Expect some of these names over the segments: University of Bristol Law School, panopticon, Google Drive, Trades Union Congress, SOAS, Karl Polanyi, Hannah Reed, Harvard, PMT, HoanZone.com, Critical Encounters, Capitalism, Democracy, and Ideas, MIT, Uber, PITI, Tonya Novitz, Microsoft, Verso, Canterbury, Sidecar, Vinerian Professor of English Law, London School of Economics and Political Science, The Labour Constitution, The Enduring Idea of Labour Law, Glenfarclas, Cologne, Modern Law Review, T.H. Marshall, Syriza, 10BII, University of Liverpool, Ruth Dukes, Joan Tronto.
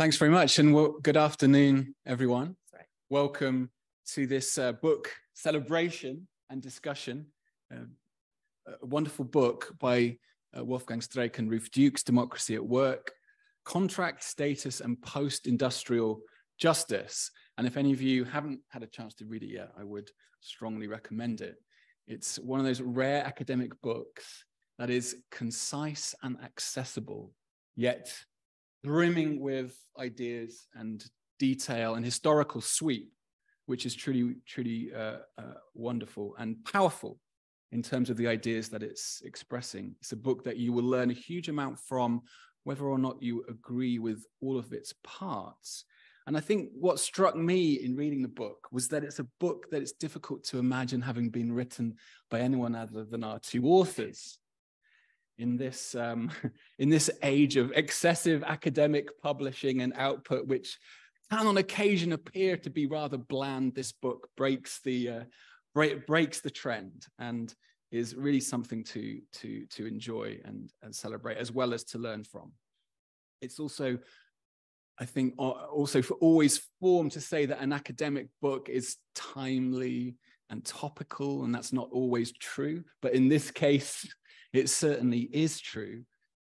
Thanks very much, and good afternoon, everyone. Sorry. Welcome to this book celebration and discussion. A wonderful book by Wolfgang Streeck and Ruth Dukes, Democracy at Work, Contract, Status and Post-Industrial Justice. And if any of you haven't had a chance to read it yet, I would strongly recommend it. It's one of those rare academic books that is concise and accessible, yet brimming with ideas and detail and historical sweep, which is truly wonderful and powerful in terms of the ideas that it's expressing. It's a book that you will learn a huge amount from, whether or not you agree with all of its parts. And I think what struck me in reading the book was that it's a book that it's difficult to imagine having been written by anyone other than our two authors. In this age of excessive academic publishing and output, which can on occasion appear to be rather bland, this book breaks the trend and is really something to enjoy and celebrate, as well as to learn from. It's also, I think, always form to say that an academic book is timely and topical, and that's not always true, but in this case, it certainly is true.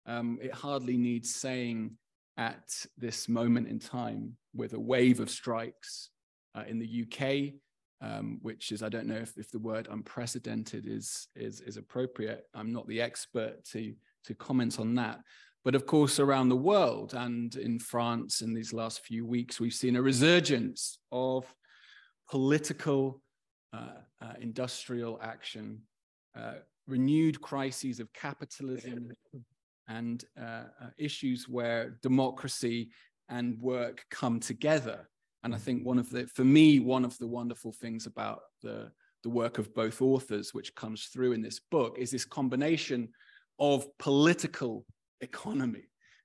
It hardly needs saying at this moment in time, with a wave of strikes in the UK, which is, I don't know if the word unprecedented is appropriate. I'm not the expert to comment on that. But of course, around the world and in France in these last few weeks, we've seen a resurgence of political, industrial action, renewed crises of capitalism and issues where democracy and work come together. And I think for me, one of the wonderful things about the work of both authors, which comes through in this book, is this combination of political economy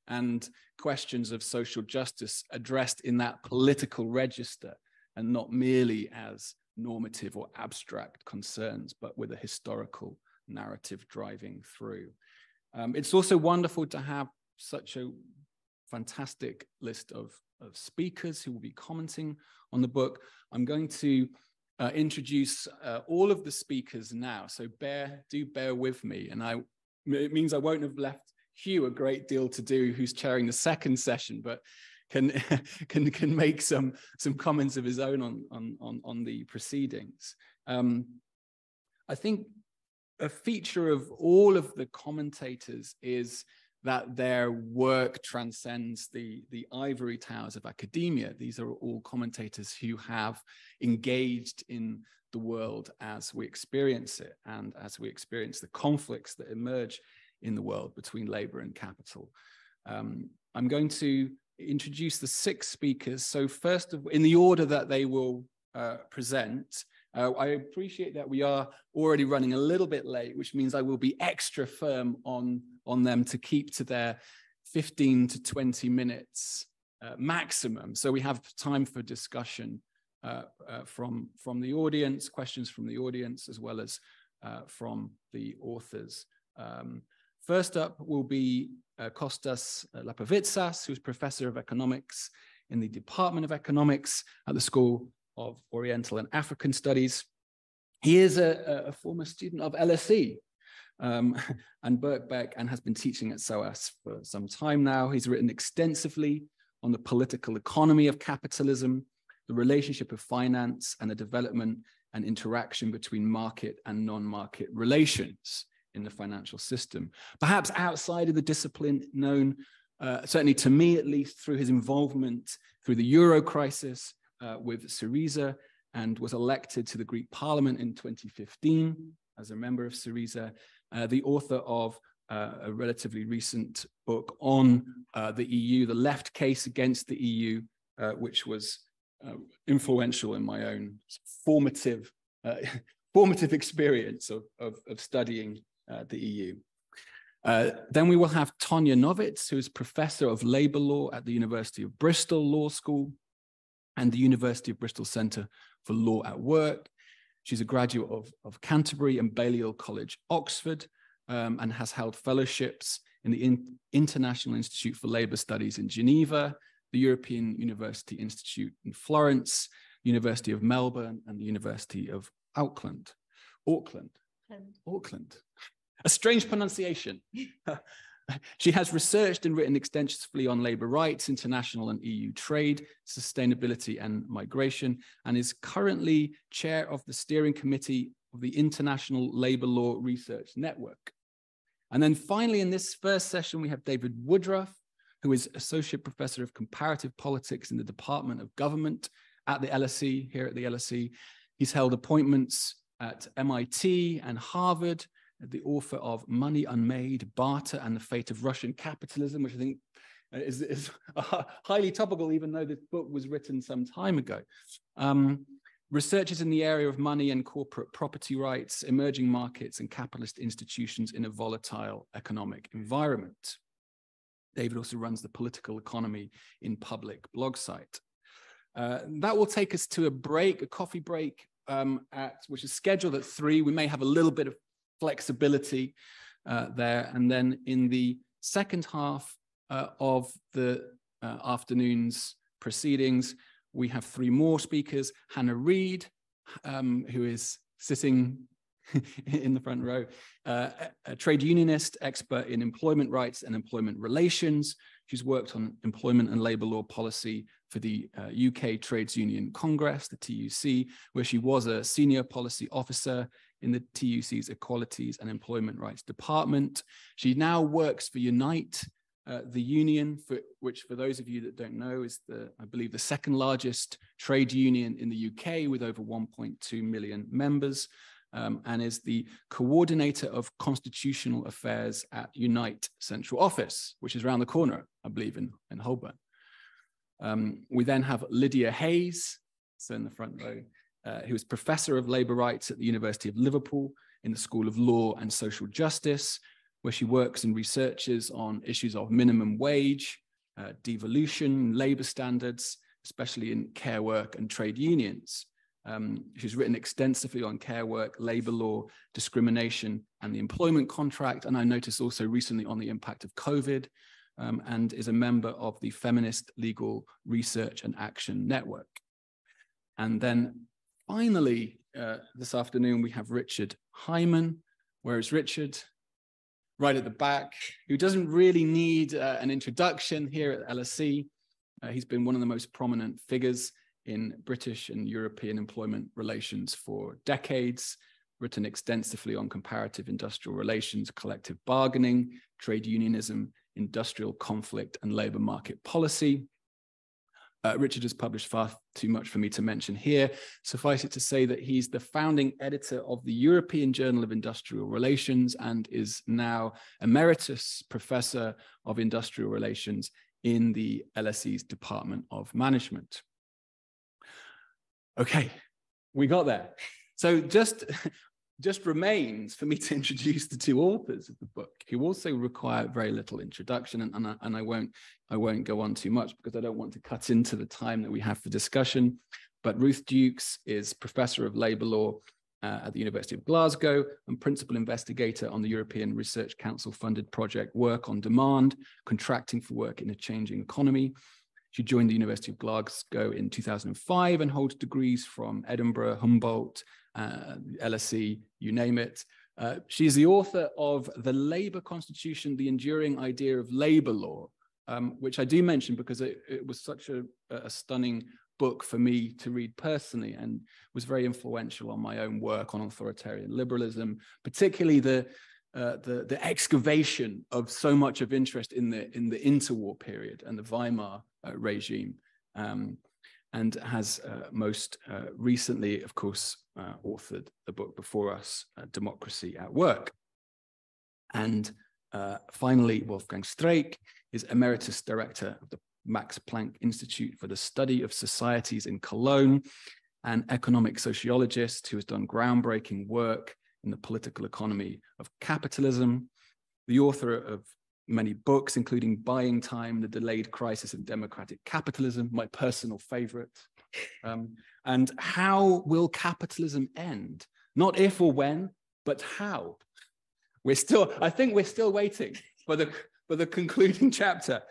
and questions of social justice addressed in that political register and not merely as normative or abstract concerns, but with a historical narrative driving through. It's also wonderful to have such a fantastic list of speakers who will be commenting on the book. I'm going to introduce all of the speakers now, so do bear with me, and it means I won't have left Hugh a great deal to do, who's chairing the second session, but can make some comments of his own on the proceedings. I think a feature of all of the commentators is that their work transcends the ivory towers of academia. These are all commentators who have engaged in the world as we experience it, and as we experience the conflicts that emerge in the world between labor and capital. I'm going to introduce the six speakers. So first, in the order that they will present, I appreciate that we are already running a little bit late, which means I will be extra firm on them to keep to their 15 to 20 minutes maximum. So we have time for discussion from the audience, questions from the audience, as well as from the authors. First up will be Kostas Lapavitsas, who's Professor of Economics in the Department of Economics at the School of Oriental and African Studies. He is a former student of LSE and Birkbeck, and has been teaching at SOAS for some time now. He's written extensively on the political economy of capitalism, the relationship of finance, and the development and interaction between market and non-market relations in the financial system. Perhaps outside of the discipline known, certainly to me at least, through his involvement through the Euro crisis, with Syriza, and was elected to the Greek Parliament in 2015 as a member of Syriza, the author of a relatively recent book on the EU, The Left Case Against the EU, which was influential in my own formative experience of studying the EU. Then we will have Tonya Novitz, who is Professor of Labour Law at the University of Bristol Law School and the University of Bristol Centre for Law at Work. She's a graduate of Canterbury and Balliol College, Oxford, and has held fellowships in the International Institute for Labour Studies in Geneva the European University Institute in Florence, University of Melbourne, and the University of Auckland. A strange pronunciation. She has researched and written extensively on labor rights, international and EU trade, sustainability and migration, and is currently chair of the steering committee of the International Labour Law Research Network. And then finally, in this first session, we have David Woodruff, who is Associate Professor of Comparative Politics in the Department of Government at the LSE, here at the LSE. He's held appointments at MIT and Harvard, the author of Money Unmade, Barter and the Fate of Russian Capitalism, which I think is highly topical, even though this book was written some time ago. Researchers in the area of money and corporate property rights, emerging markets and capitalist institutions in a volatile economic environment. David also runs the Political Economy in Public blog site. That will take us to a break, a coffee break, which is scheduled at 3. We may have a little bit of flexibility there. And then in the second half of the afternoon's proceedings, we have 3 more speakers. Hannah Reed, who is sitting in the front row, a trade unionist, expert in employment rights and employment relations. She's worked on employment and labour law policy for the UK Trades Union Congress, the TUC, where she was a senior policy officer in the TUC's Equalities and Employment Rights Department. She now works for Unite the Union, which for those of you that don't know is, I believe, the second largest trade union in the UK with over 1.2 million members, and is the coordinator of constitutional affairs at Unite Central Office, which is around the corner, I believe, in Holborn. We then have Lydia Hayes, so in the front row, who is Professor of Labour Rights at the University of Liverpool in the School of Law and Social Justice, where she works and researches on issues of minimum wage, devolution, labour standards, especially in care work and trade unions. She's written extensively on care work, labour law, discrimination, and the employment contract, and I noticed also recently on the impact of COVID, and is a member of the Feminist Legal Research and Action Network. And then finally, this afternoon, we have Richard Hyman. Where is Richard? Right at the back, who doesn't really need an introduction here at LSE. He's been one of the most prominent figures in British and European employment relations for decades, written extensively on comparative industrial relations, collective bargaining, trade unionism, industrial conflict, and labour market policy. Richard has published far too much for me to mention here. Suffice it to say that he's the founding editor of the European Journal of Industrial Relations and is now Emeritus Professor of Industrial Relations in the LSE's Department of Management. Okay, we got there. So just remains for me to introduce the 2 authors of the book, who also require very little introduction, and I won't go on too much because I don't want to cut into the time that we have for discussion. But Ruth Dukes is Professor of Labour Law at the University of Glasgow and Principal Investigator on the European Research Council-funded project Work on Demand, Contracting for Work in a Changing Economy. She joined the University of Glasgow in 2005 and holds degrees from Edinburgh, Humboldt, LSE, you name it. She's the author of The Labour Constitution, The Enduring Idea of Labour Law, which I do mention because it was such a stunning book for me to read personally and was very influential on my own work on authoritarian liberalism, particularly the excavation of so much of interest in the interwar period and the Weimar regime, and has most recently, of course, authored the book before us, Democracy at Work. And finally, Wolfgang Streeck is Emeritus Director of the Max Planck Institute for the Study of Societies in Cologne, an economic sociologist who has done groundbreaking work in the political economy of capitalism, the author of many books, including Buying Time, The Delayed Crisis of Democratic Capitalism, my personal favorite, and How Will Capitalism End? Not if or when, but how. I think we're still waiting for the concluding chapter.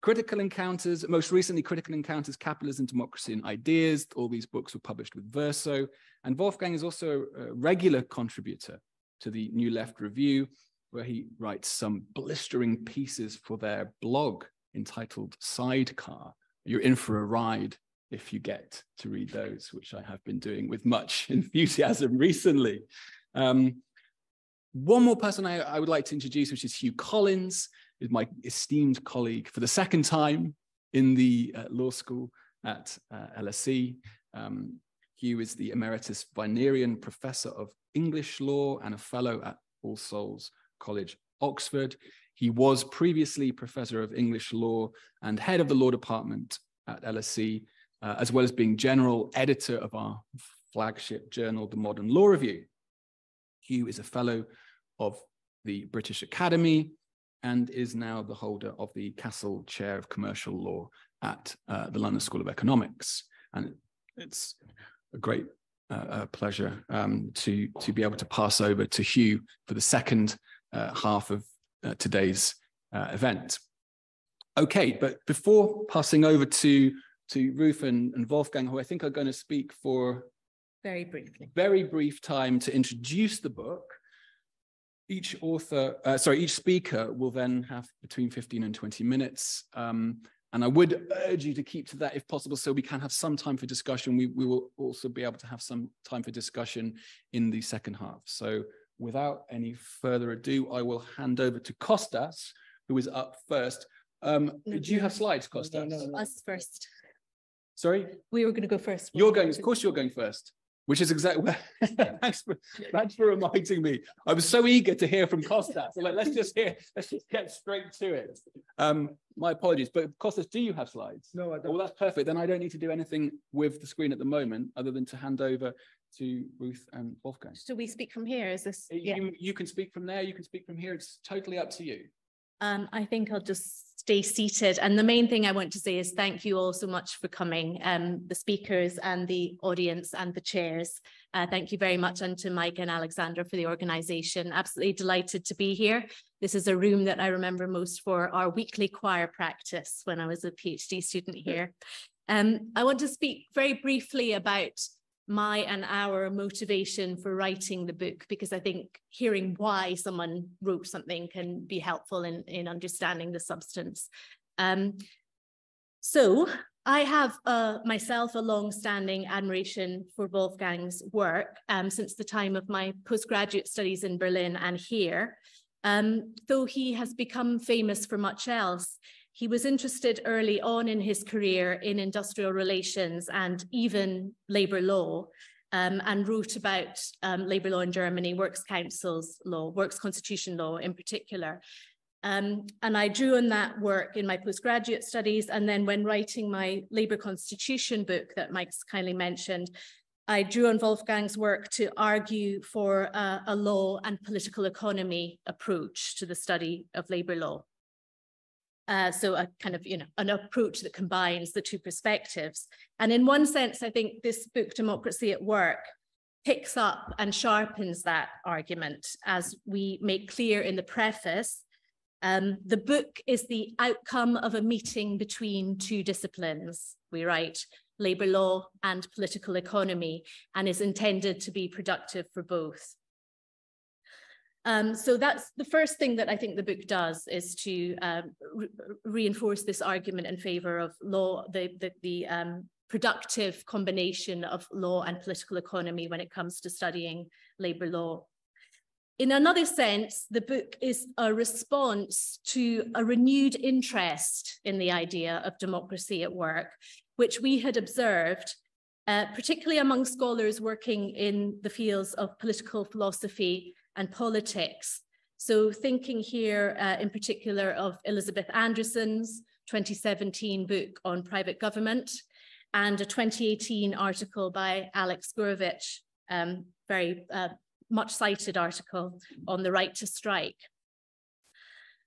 Critical Encounters, most recently Critical Encounters, Capitalism, Democracy and Ideas. All these books were published with Verso. And Wolfgang is also a regular contributor to the New Left Review, where he writes some blistering pieces for their blog entitled Sidecar. You're in for a ride if you get to read those, which I have been doing with much enthusiasm recently. One more person I would like to introduce, which is Hugh Collins, is my esteemed colleague for the second time in the law school at LSE. Hugh is the Emeritus Vinerian Professor of English Law and a Fellow at All Souls College, Oxford. He was previously Professor of English Law and Head of the Law Department at LSE, as well as being General Editor of our flagship journal, The Modern Law Review. Hugh is a Fellow of the British Academy and is now the holder of the Castle Chair of Commercial Law at the London School of Economics. And it's a great pleasure to be able to pass over to Hugh for the second half of today's event. Okay, but before passing over to Ruth and Wolfgang, who I think are going to speak for very brief time to introduce the book, each speaker will then have between 15 and 20 minutes. And I would urge you to keep to that if possible, so we can have some time for discussion. We will also be able to have some time for discussion in the second half. So without any further ado, I will hand over to Kostas, who is up first. Do you have slides, Kostas? No. Us first. Sorry? We were going to go first. You're going, of course you're going first. Which is exactly, thanks for reminding me. I was so eager to hear from Kostas. So like, let's just get straight to it. My apologies, but Kostas, do you have slides? No, I don't. Well, that's perfect. Then I don't need to do anything with the screen at the moment, other than to hand over to Ruth and Wolfgang. Should we speak from here? Is this? Yeah. You can speak from there, you can speak from here. It's totally up to you. I think I'll just stay seated. And the main thing I want to say is thank you all so much for coming, the speakers and the audience and the chairs. Thank you very much, and to Mike and Alexandra for the organisation. Absolutely delighted to be here. This is a room that I remember most for our weekly choir practice when I was a PhD student here. I want to speak very briefly about my and our motivation for writing the book, because I think hearing why someone wrote something can be helpful in understanding the substance. So I have myself a long-standing admiration for Wolfgang's work since the time of my postgraduate studies in Berlin and here. Though he has become famous for much else, he was interested early on in his career in industrial relations and even labour law, and wrote about labour law in Germany, works councils law, works constitution law in particular. And I drew on that work in my postgraduate studies, and then when writing my labour constitution book that Mike's kindly mentioned, I drew on Wolfgang's work to argue for a law and political economy approach to the study of labour law. So a kind of, an approach that combines the two perspectives. And in one sense, I think this book, Democracy at Work, picks up and sharpens that argument, as we make clear in the preface. The book is the outcome of a meeting between two disciplines, we write, labour law and political economy, and is intended to be productive for both. So that's the first thing that I think the book does, is to reinforce this argument in favour of law, the productive combination of law and political economy when it comes to studying labour law. In another sense, the book is a response to a renewed interest in the idea of democracy at work, which we had observed, particularly among scholars working in the fields of political philosophy and politics. So thinking here in particular of Elizabeth Anderson's 2017 book on private government and a 2018 article by Alex Gurevich, very much cited article on the right to strike.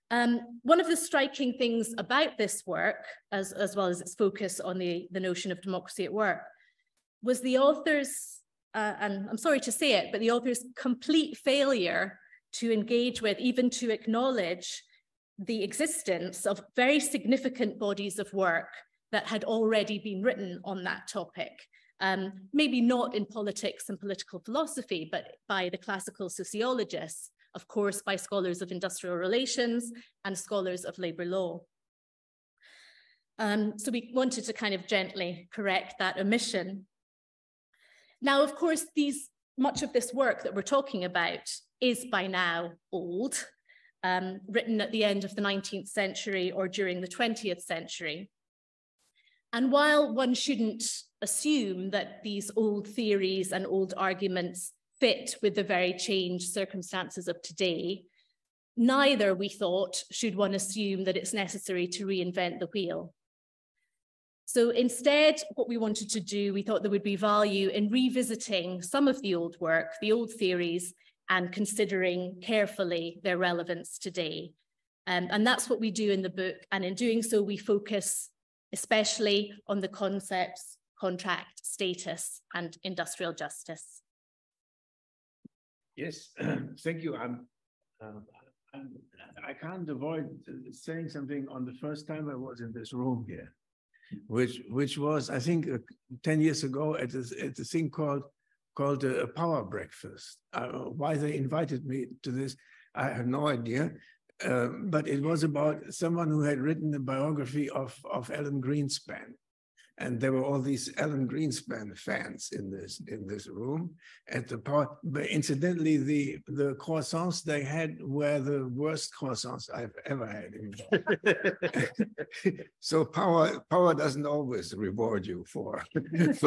One of the striking things about this work, as well as its focus on the notion of democracy at work, was the author's and I'm sorry to say it, but the author's complete failure to engage with, even to acknowledge, the existence of very significant bodies of work that had already been written on that topic. Maybe not in politics and political philosophy, but by the classical sociologists, of course, by scholars of industrial relations and scholars of labour law. So we wanted to kind of gently correct that omission. Now, of course, much of this work that we're talking about is by now old, written at the end of the 19th century or during the 20th century. And while one shouldn't assume that these old theories and old arguments fit with the very changed circumstances of today, neither, we thought, should one assume that it's necessary to reinvent the wheel. So instead, what we wanted to do, we thought there would be value in revisiting some of the old work, the old theories, and considering carefully their relevance today. And that's what we do in the book. And in doing so, we focus especially on the concepts contract, status, and industrial justice. Yes, thank you. I can't avoid saying something on the first time I was in this room here, which was, I think, 10 years ago at a thing called a power breakfast. Why they invited me to this, I have no idea. But it was about someone who had written a biography of Alan Greenspan. And there were all these Alan Greenspan fans in this room at the power. But incidentally, the croissants they had were the worst croissants I've ever had. So power doesn't always reward you for things.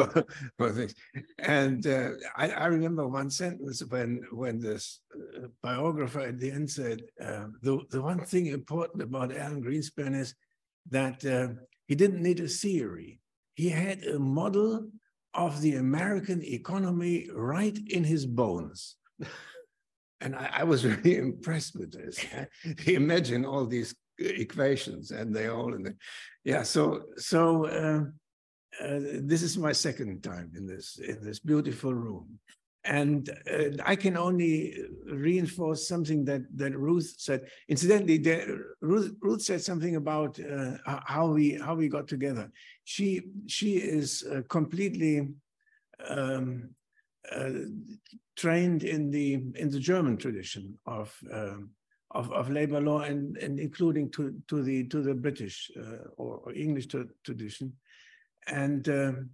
And I remember one sentence when this biographer at the end said, the one thing important about Alan Greenspan is that he didn't need a theory. He had a model of the American economy right in his bones. And I was really impressed with this. Imagine all these equations and they all in the, yeah. So this is my second time in this beautiful room. And I can only reinforce something that Ruth said. Incidentally, Ruth said something about how we got together. She is completely trained in the German tradition of labor law and including to the British or English tradition, and.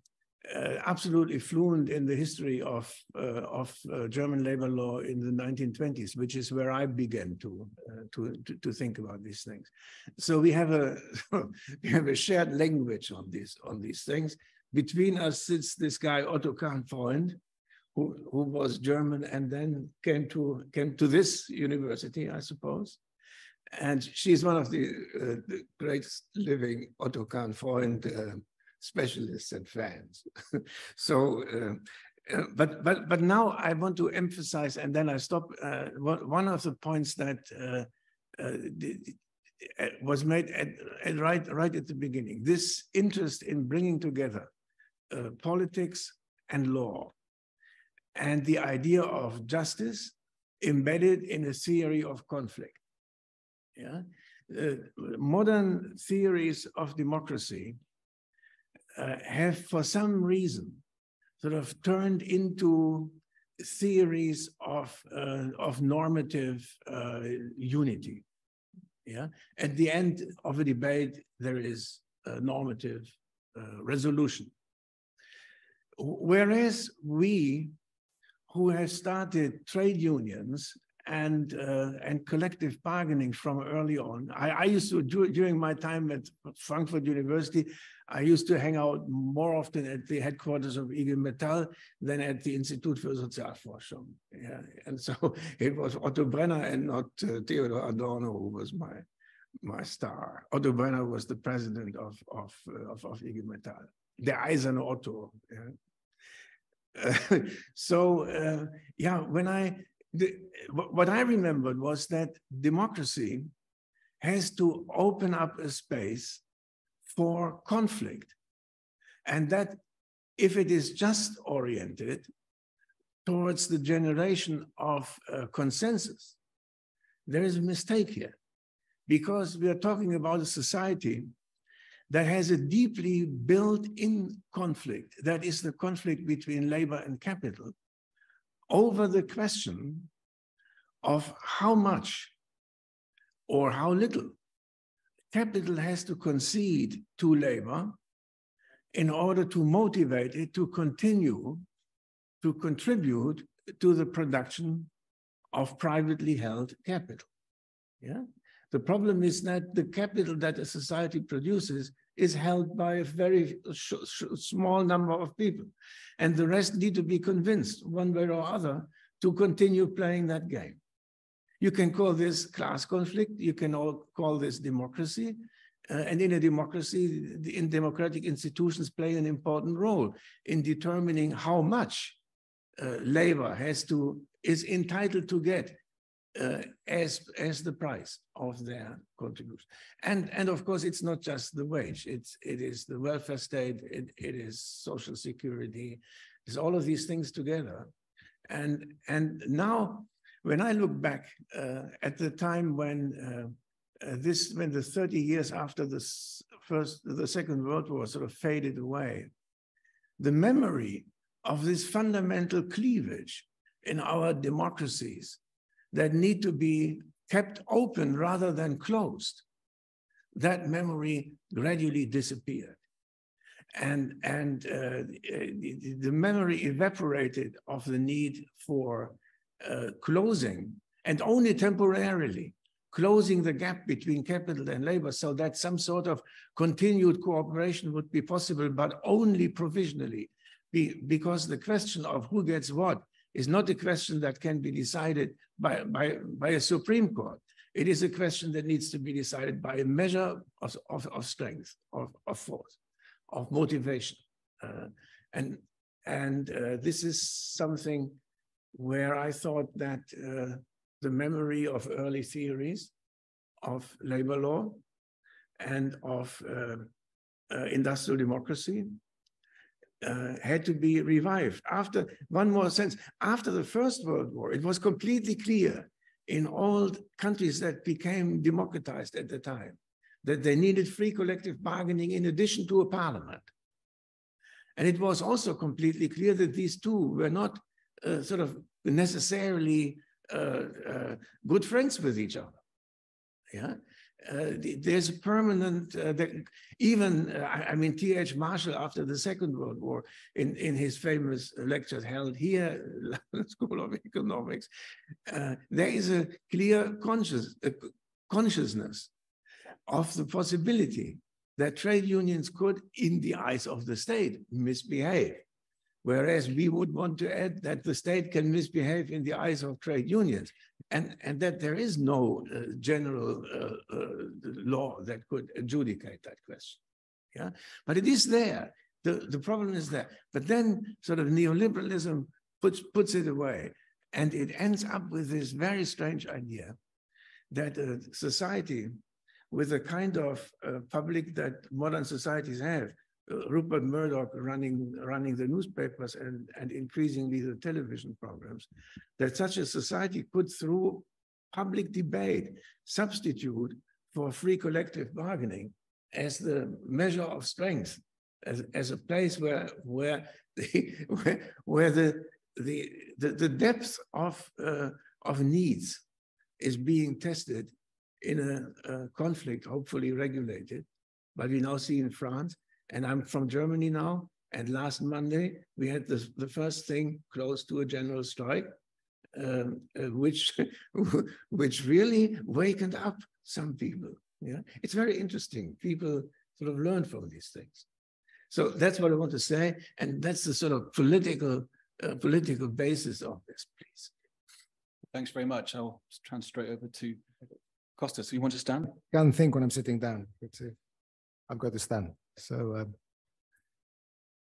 Absolutely fluent in the history of German labor law in the 1920s, which is where I began to think about these things. So we have a shared language on these things. Between us sits this guy Otto Kahn Freund, who was German and then came to this university, I suppose. And she's one of the great living Otto Kahn Freund. Specialists and fans. So, but now I want to emphasize, and then I stop. One of the points that was made at right at the beginning, this interest in bringing together politics and law, and the idea of justice embedded in a theory of conflict. Yeah, modern theories of democracy. Have for some reason sort of turned into theories of normative unity. Yeah, at the end of a debate, there is a normative resolution. Whereas we, who have started trade unions and collective bargaining from early on. I used to, during my time at Frankfurt University, I used to hang out more often at the headquarters of IG Metall than at the Institut für Sozialforschung. Yeah. And so it was Otto Brenner and not Theodor Adorno who was my star. Otto Brenner was the president of IG Metall, der eiserne Otto. Yeah. What I remembered was that democracy has to open up a space for conflict, and that if it is just oriented towards the generation of consensus, there is a mistake here. because we are talking about a society that has a deeply built-in conflict, that is the conflict between labor and capital, over the question of how much or how little capital has to concede to labor in order to motivate it to continue to contribute to the production of privately held capital. Yeah? The problem is that the capital that a society produces is held by a very small number of people, and the rest need to be convinced one way or other to continue playing that game. You can call this class conflict, you can all call this democracy, and in a democracy, democratic institutions play an important role in determining how much labor is entitled to get as the price of their contribution. And of course, it's not just the wage, it is the welfare state, it is social security, it's all of these things together. And now, when I look back at the time when the 30 years after the Second World War sort of faded away, the memory of this fundamental cleavage in our democracies that need to be kept open rather than closed, that memory gradually disappeared. And the memory evaporated of the need for closing, and only temporarily, closing the gap between capital and labor so that some sort of continued cooperation would be possible, but only provisionally, because the question of who gets what is not a question that can be decided by a Supreme Court. It is a question that needs to be decided by a measure of strength, of force, of motivation. And this is something where I thought that the memory of early theories of labor law and of industrial democracy had to be revived. After one more sense, after the First World War, it was completely clear in all countries that became democratized at the time that they needed free collective bargaining in addition to a parliament. And it was also completely clear that these two were not sort of necessarily good friends with each other. Yeah, there's a permanent. T.H. Marshall, after the Second World War, in his famous lectures held here, London School of Economics, there is a clear consciousness of the possibility that trade unions could, in the eyes of the state, misbehave. Whereas we would want to add that the state can misbehave in the eyes of trade unions, and that there is no general law that could adjudicate that question. Yeah, but it is there. The problem is there. But then sort of neoliberalism puts it away, and it ends up with this very strange idea that a society with a kind of public that modern societies have, Rupert Murdoch running the newspapers and increasingly the television programs, that such a society could, through public debate, substitute for free collective bargaining as the measure of strength, as a place where the depth of needs is being tested in a conflict, hopefully regulated, but we now see in France. And I'm from Germany now, and last Monday, we had the first thing close to a general strike, which really wakened up some people. Yeah? It's very interesting. People sort of learn from these things. So that's what I want to say, and that's the sort of political basis of this, please. Thanks very much. I'll turn straight over to Kostas. You want to stand? I can't think when I'm sitting down. I've got to stand. So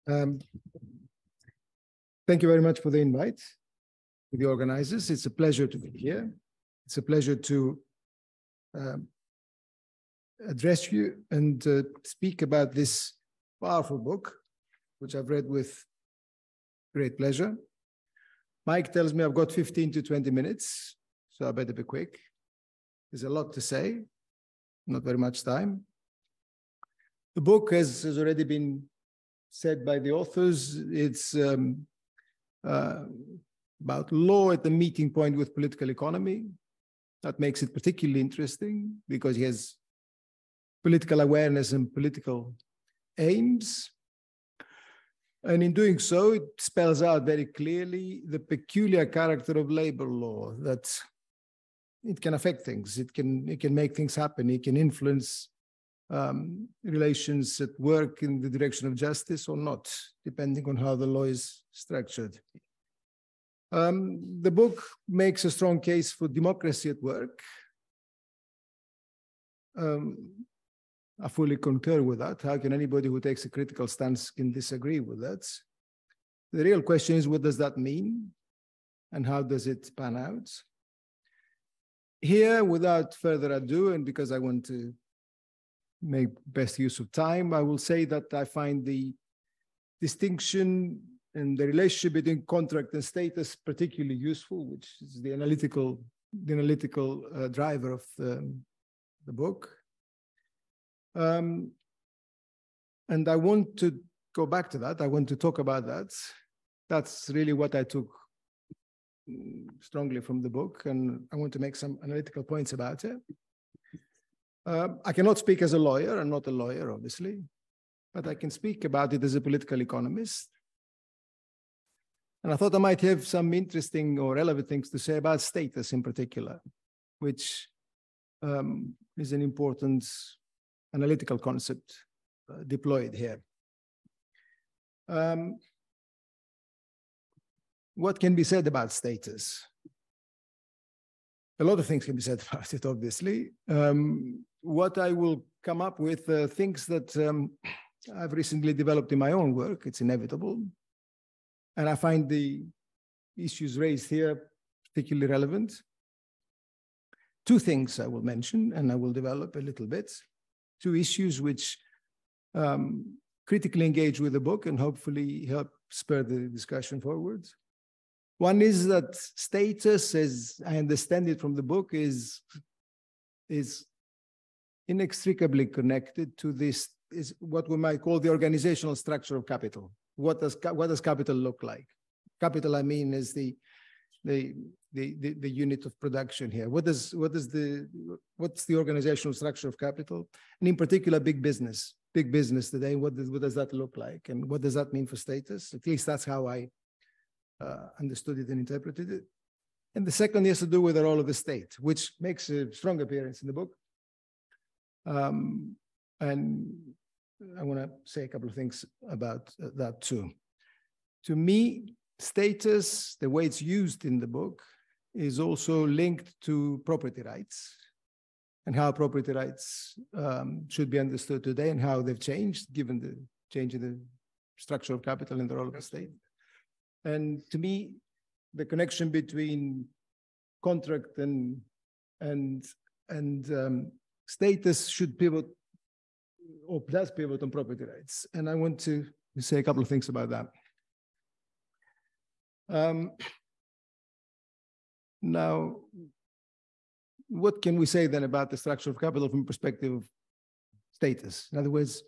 thank you very much for the invite to the organizers. It's a pleasure to be here. It's a pleasure to address you and speak about this powerful book, which I've read with great pleasure. Mike tells me I've got 15 to 20 minutes, so I better be quick. There's a lot to say, not very much time. The book, as has already been said by the authors, it's about law at the meeting point with political economy. That makes it particularly interesting because he has political awareness and political aims. And in doing so, it spells out very clearly the peculiar character of labor law, that it can affect things, it can make things happen, it can influence relations at work in the direction of justice or not, depending on how the law is structured. The book makes a strong case for democracy at work. I fully concur with that. How can anybody who takes a critical stance can disagree with that? The real question is, what does that mean? And how does it pan out? Here, without further ado, and because I want to make best use of time, I will say that I find the distinction and the relationship between contract and status particularly useful, which is the analytical driver of the book. And I want to go back to that. I want to talk about that. That's really what I took strongly from the book, and I want to make some analytical points about it. I cannot speak as a lawyer. I'm not a lawyer, obviously, but I can speak about it as a political economist. And I thought I might have some interesting or relevant things to say about status in particular, which is an important analytical concept deployed here. What can be said about status? A lot of things can be said about it, obviously. What I will come up with are things that I've recently developed in my own work. It's inevitable. And I find the issues raised here particularly relevant. Two things I will mention, and I will develop a little bit. Two issues which critically engage with the book and hopefully help spur the discussion forward. One is that status, as I understand it from the book, is inextricably connected to this, is what we might call the organizational structure of capital. What does capital look like? Capital, I mean, is the unit of production here. What's the organizational structure of capital? And in particular, big business today. What does that look like? And what does that mean for status? At least that's how I understood it and interpreted it. And the second has to do with the role of the state, which makes a strong appearance in the book. And I want to say a couple of things about that too. To me, status, the way it's used in the book, is also linked to property rights and how property rights should be understood today and how they've changed given the change in the structure of capital and the role of the state. And to me, the connection between contract and status should pivot, or does pivot, on property rights. And I want to say a couple of things about that. Now, what can we say then about the structure of capital from the perspective of status? In other words,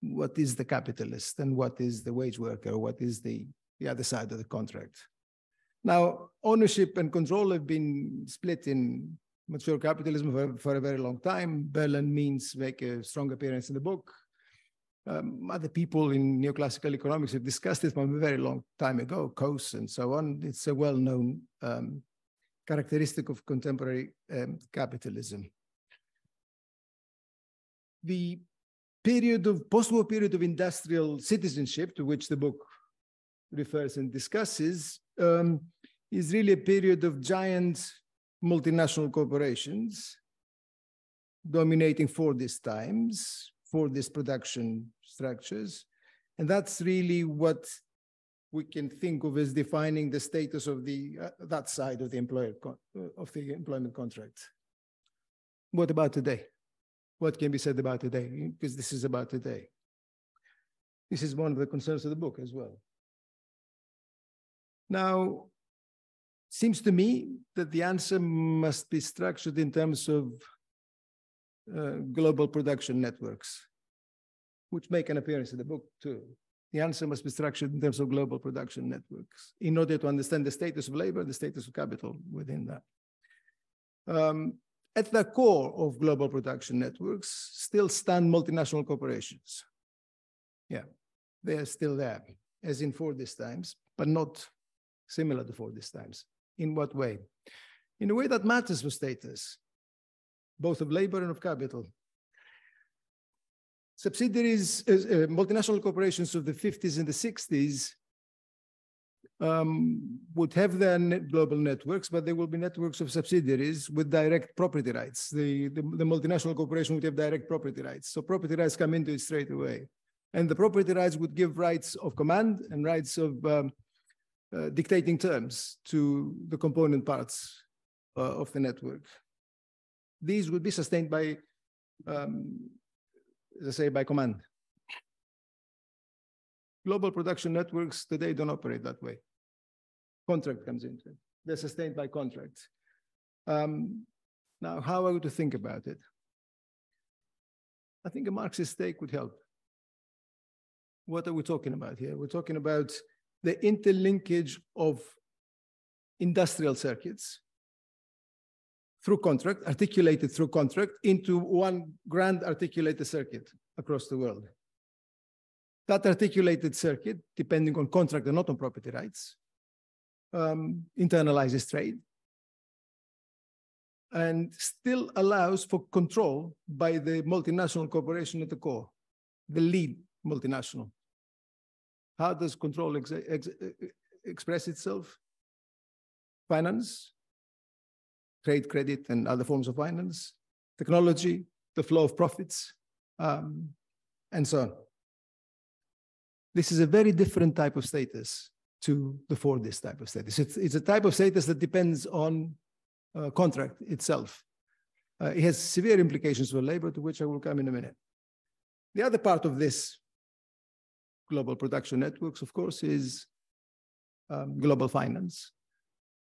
what is the capitalist and what is the wage worker? What is the other side of the contract? Now, ownership and control have been split in mature capitalism for a very long time. Berlin means make a strong appearance in the book. Other people in neoclassical economics have discussed it from a very long time ago, Coase and so on. It's a well-known characteristic of contemporary capitalism. The post-war period of industrial citizenship, to which the book refers and discusses, is really a period of giant multinational corporations dominating Fordist times, Fordist production structures. And that's really what we can think of as defining the status of that side of the employment contract. What about today? What can be said about today? Because this is about today. This is one of the concerns of the book as well. Now, seems to me that the answer must be structured in terms of global production networks, which make an appearance in the book too. The answer must be structured in terms of global production networks in order to understand the status of labor, the status of capital within that. At the core of global production networks still stand multinational corporations. Yeah, they are still there, as in Fordist times, but not similar to Fordist times. In what way? In a way that matters for status, both of labor and of capital. Subsidiaries, multinational corporations of the 50s and the 60s would have their global networks, but they will be networks of subsidiaries with direct property rights. The multinational corporation would have direct property rights. So property rights come into it straight away. And the property rights would give rights of command and rights of dictating terms to the component parts of the network. These would be sustained by as I say, by command. Global production networks today don't operate that way. Contract comes into it. They're sustained by contracts. Now, how are we to think about it? I think a Marxist take would help. What are we talking about here? We're talking about the interlinkage of industrial circuits through contract, articulated through contract, into one grand articulated circuit across the world. That articulated circuit, depending on contract and not on property rights, internalizes trade and still allows for control by the multinational corporation at the core, the lead multinational. How does control express itself? Finance, trade credit and other forms of finance, technology, the flow of profits, and so on. This is a very different type of status to the Fordist type of status. It's a type of status that depends on contract itself. It has severe implications for labor, to which I will come in a minute. The other part of this global production networks, of course, is global finance.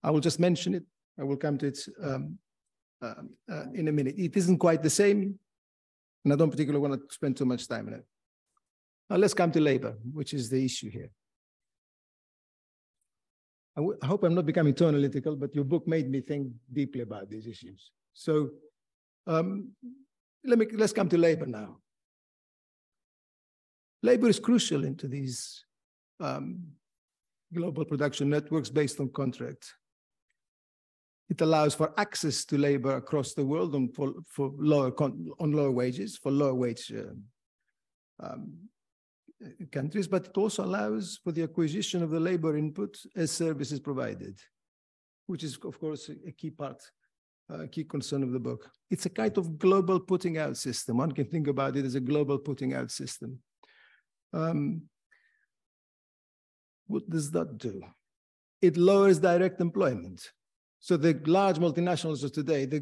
I will just mention it. I will come to it in a minute. It isn't quite the same, and I don't particularly want to spend too much time on it. Now let's come to labor, which is the issue here. I hope I'm not becoming too analytical, but your book made me think deeply about these issues. So let's come to labor now. Labor is crucial into these global production networks based on contract. It allows for access to labor across the world on lower wages, for lower wage countries, but it also allows for the acquisition of the labor input as services provided, which is, of course, a key part, a key concern of the book. It's a kind of global putting out system. One can think about it as a global putting out system. What does that do? It lowers direct employment. So the large multinationals of today, the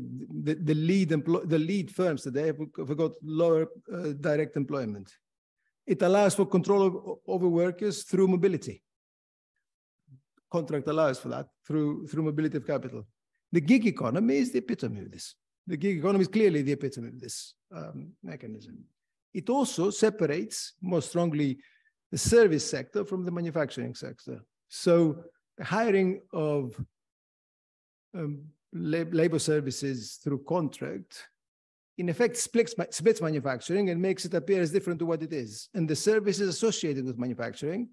lead firms today have got lower direct employment. It allows for control over workers through mobility. Contract allows for that through mobility of capital. The gig economy is the epitome of this. The gig economy is clearly the epitome of this mechanism. It also separates more strongly the service sector from the manufacturing sector. So the hiring of labor services through contract, in effect, splits manufacturing and makes it appear as different to what it is. And the services associated with manufacturing,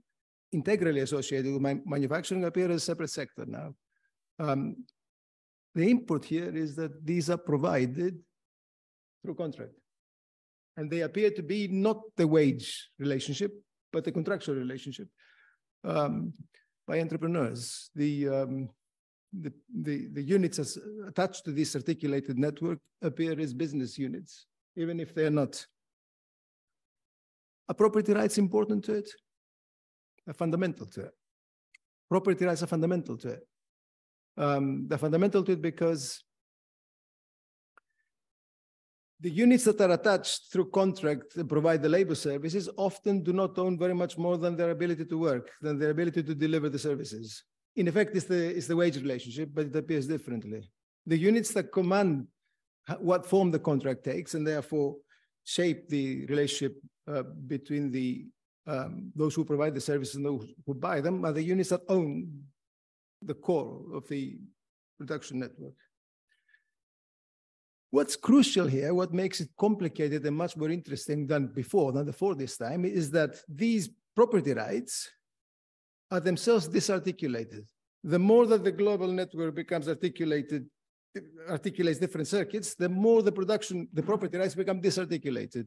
integrally associated with manufacturing, appear as a separate sector now. The input here is that these are provided through contract. And they appear to be not the wage relationship, but the contractual relationship by entrepreneurs. The units as attached to this articulated network appear as business units, even if they are not. Are property rights important to it? They're fundamental to it. Property rights are fundamental to it. They're fundamental to it because the units that are attached through contract and provide the labor services often do not own very much more than their ability to work, than their ability to deliver the services. In effect, it's the wage relationship, but it appears differently. The units that command what form the contract takes, and therefore shape the relationship between the those who provide the services and those who buy them, are the units that own the core of the production network. What's crucial here, what makes it complicated and much more interesting than before, this time, is that these property rights are themselves disarticulated. The more that the global network becomes articulated, articulates different circuits, the more the production, the property rights become disarticulated.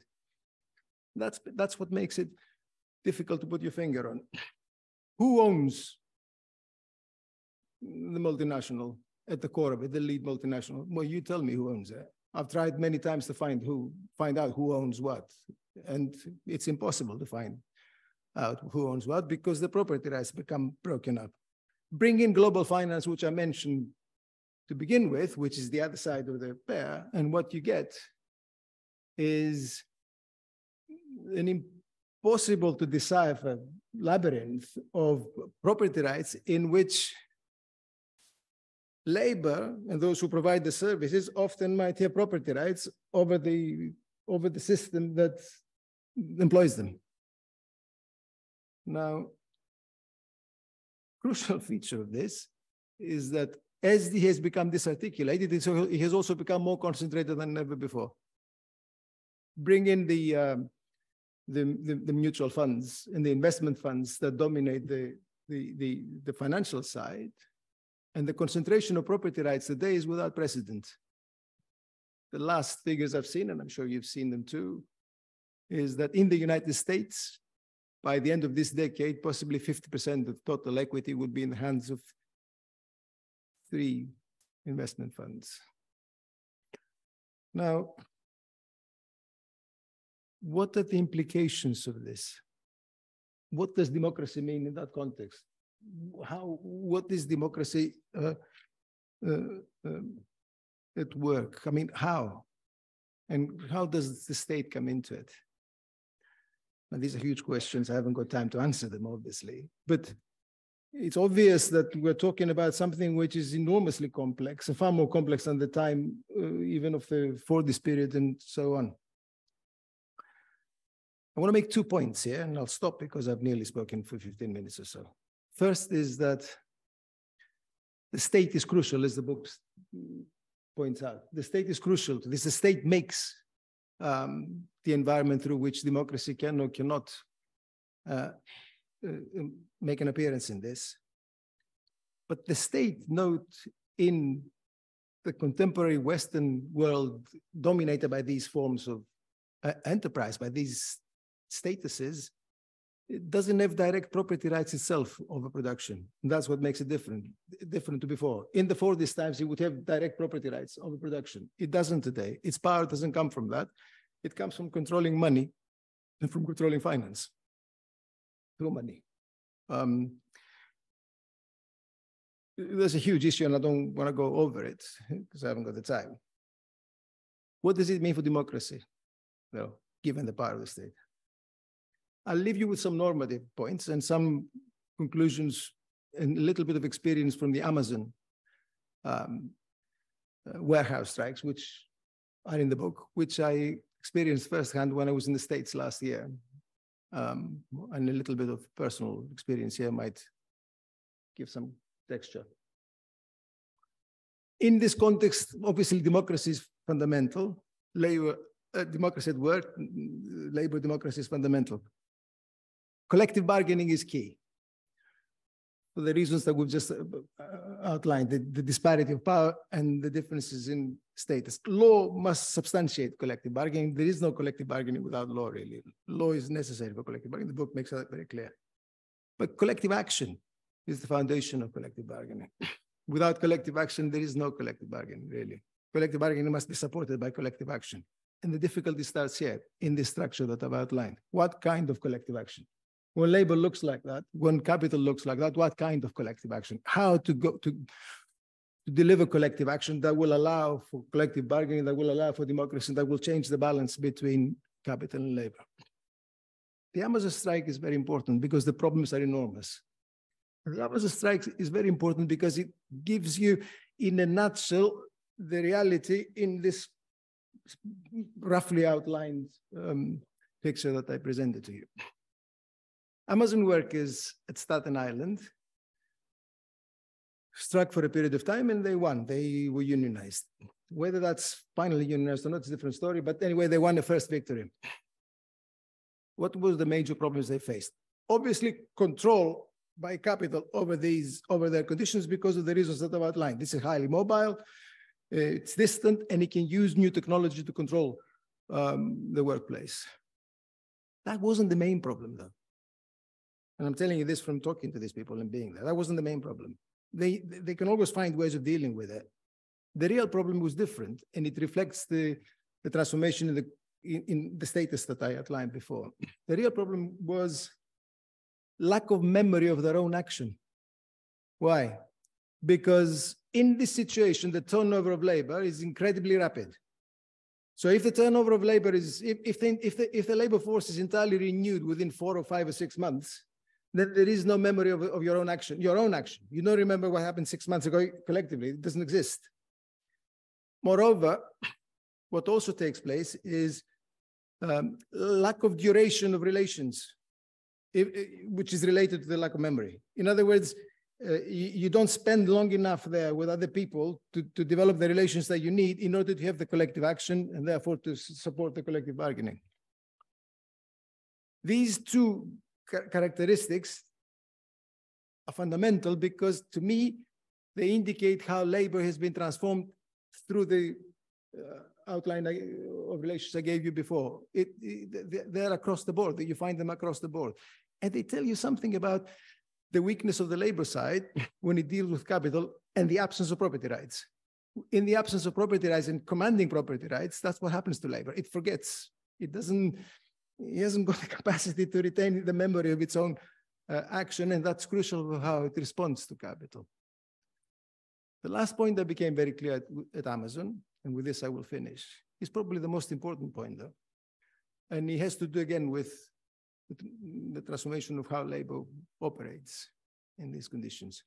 That's what makes it difficult to put your finger on. Who owns the multinational at the core of it, the lead multinational? Well, you tell me who owns it. I've tried many times to find out who owns what, and it's impossible to find out who owns what because the property rights become broken up. Bring in global finance, which I mentioned to begin with, which is the other side of the pair, and what you get is an impossible to decipher labyrinth of property rights in which labor and those who provide the services often might have property rights over the system that employs them. Now, crucial feature of this is that as it has become disarticulated, it has also become more concentrated than ever before. Bring in the mutual funds and the investment funds that dominate the financial side, and the concentration of property rights today is without precedent. The last figures I've seen, and I'm sure you've seen them too, is that in the United States, by the end of this decade, possibly 50% of total equity would be in the hands of 3 investment funds. Now, what are the implications of this? What does democracy mean in that context? What is democracy at work? I mean, how? And how does the state come into it? Now, these are huge questions. I haven't got time to answer them, obviously. But it's obvious that we're talking about something which is enormously complex, far more complex than the time even of the Fordist period and so on. I want to make 2 points here, and I'll stop because I've nearly spoken for 15 minutes or so. First is that the state is crucial, as the book points out. The state is crucial to this. The state makes the environment through which democracy can or cannot make an appearance in this. But the state, note, in the contemporary Western world dominated by these forms of enterprise, by these statuses, it doesn't have direct property rights itself over production. And that's what makes it different to before. In the 40s times, it would have direct property rights over production. It doesn't today. Its power doesn't come from that. It comes from controlling money and from controlling finance through money. There's a huge issue, and I don't want to go over it because I haven't got the time. What does it mean for democracy, though, given the power of the state? I'll leave you with some normative points and some conclusions and a little bit of experience from the Amazon warehouse strikes, which are in the book, which I experienced firsthand when I was in the States last year. And a little bit of personal experience here might give some texture. In this context, obviously, democracy is fundamental. Democracy at work, labor democracy is fundamental. Collective bargaining is key for the reasons that we've just outlined, the disparity of power and the differences in status. Law must substantiate collective bargaining. There is no collective bargaining without law, really. Law is necessary for collective bargaining. The book makes that very clear. But collective action is the foundation of collective bargaining. Without collective action, there is no collective bargaining, really. Collective bargaining must be supported by collective action. And the difficulty starts here, in this structure that I've outlined. What kind of collective action? When labor looks like that, when capital looks like that, what kind of collective action? How to go to deliver collective action that will allow for collective bargaining, that will allow for democracy, that will change the balance between capital and labor. The Amazon strike is very important because the problems are enormous. The Amazon strike is very important because it gives you, in a nutshell, the reality in this roughly outlined picture that I presented to you. Amazon workers at Staten Island struck for a period of time and they won. They were unionized. Whether that's finally unionized or not is a different story, but anyway, they won the first victory. What was the major problems they faced? Obviously, control by capital over their conditions because of the reasons that I've outlined. This is highly mobile, it's distant, and it can use new technology to control the workplace. That wasn't the main problem, though. And I'm telling you this from talking to these people and being there. That wasn't the main problem. They can always find ways of dealing with it. The real problem was different, and it reflects the transformation in the status that I outlined before. The real problem was lack of memory of their own action. Why? Because in this situation, the turnover of labor is incredibly rapid. So if the turnover of labor is, if the labor force is entirely renewed within 4 or 5 or 6 months, then there is no memory of your own action, You don't remember what happened 6 months ago collectively. It doesn't exist. Moreover, what also takes place is lack of duration of relations, which is related to the lack of memory. In other words, you don't spend long enough there with other people to develop the relations that you need in order to have the collective action and therefore to support the collective bargaining. These two characteristics are fundamental because, to me, they indicate how labor has been transformed through the outline of relations I gave you before. They're across the board, you find them across the board. And they tell you something about the weakness of the labor side when it deals with capital and the absence of property rights. In the absence of property rights and commanding property rights, that's what happens to labor. It forgets. It hasn't got the capacity to retain the memory of its own action, and that's crucial for how it responds to capital. The last point that became very clear at Amazon, and with this I will finish, is probably the most important point, though. And it has to do, again, with the transformation of how labor operates in these conditions.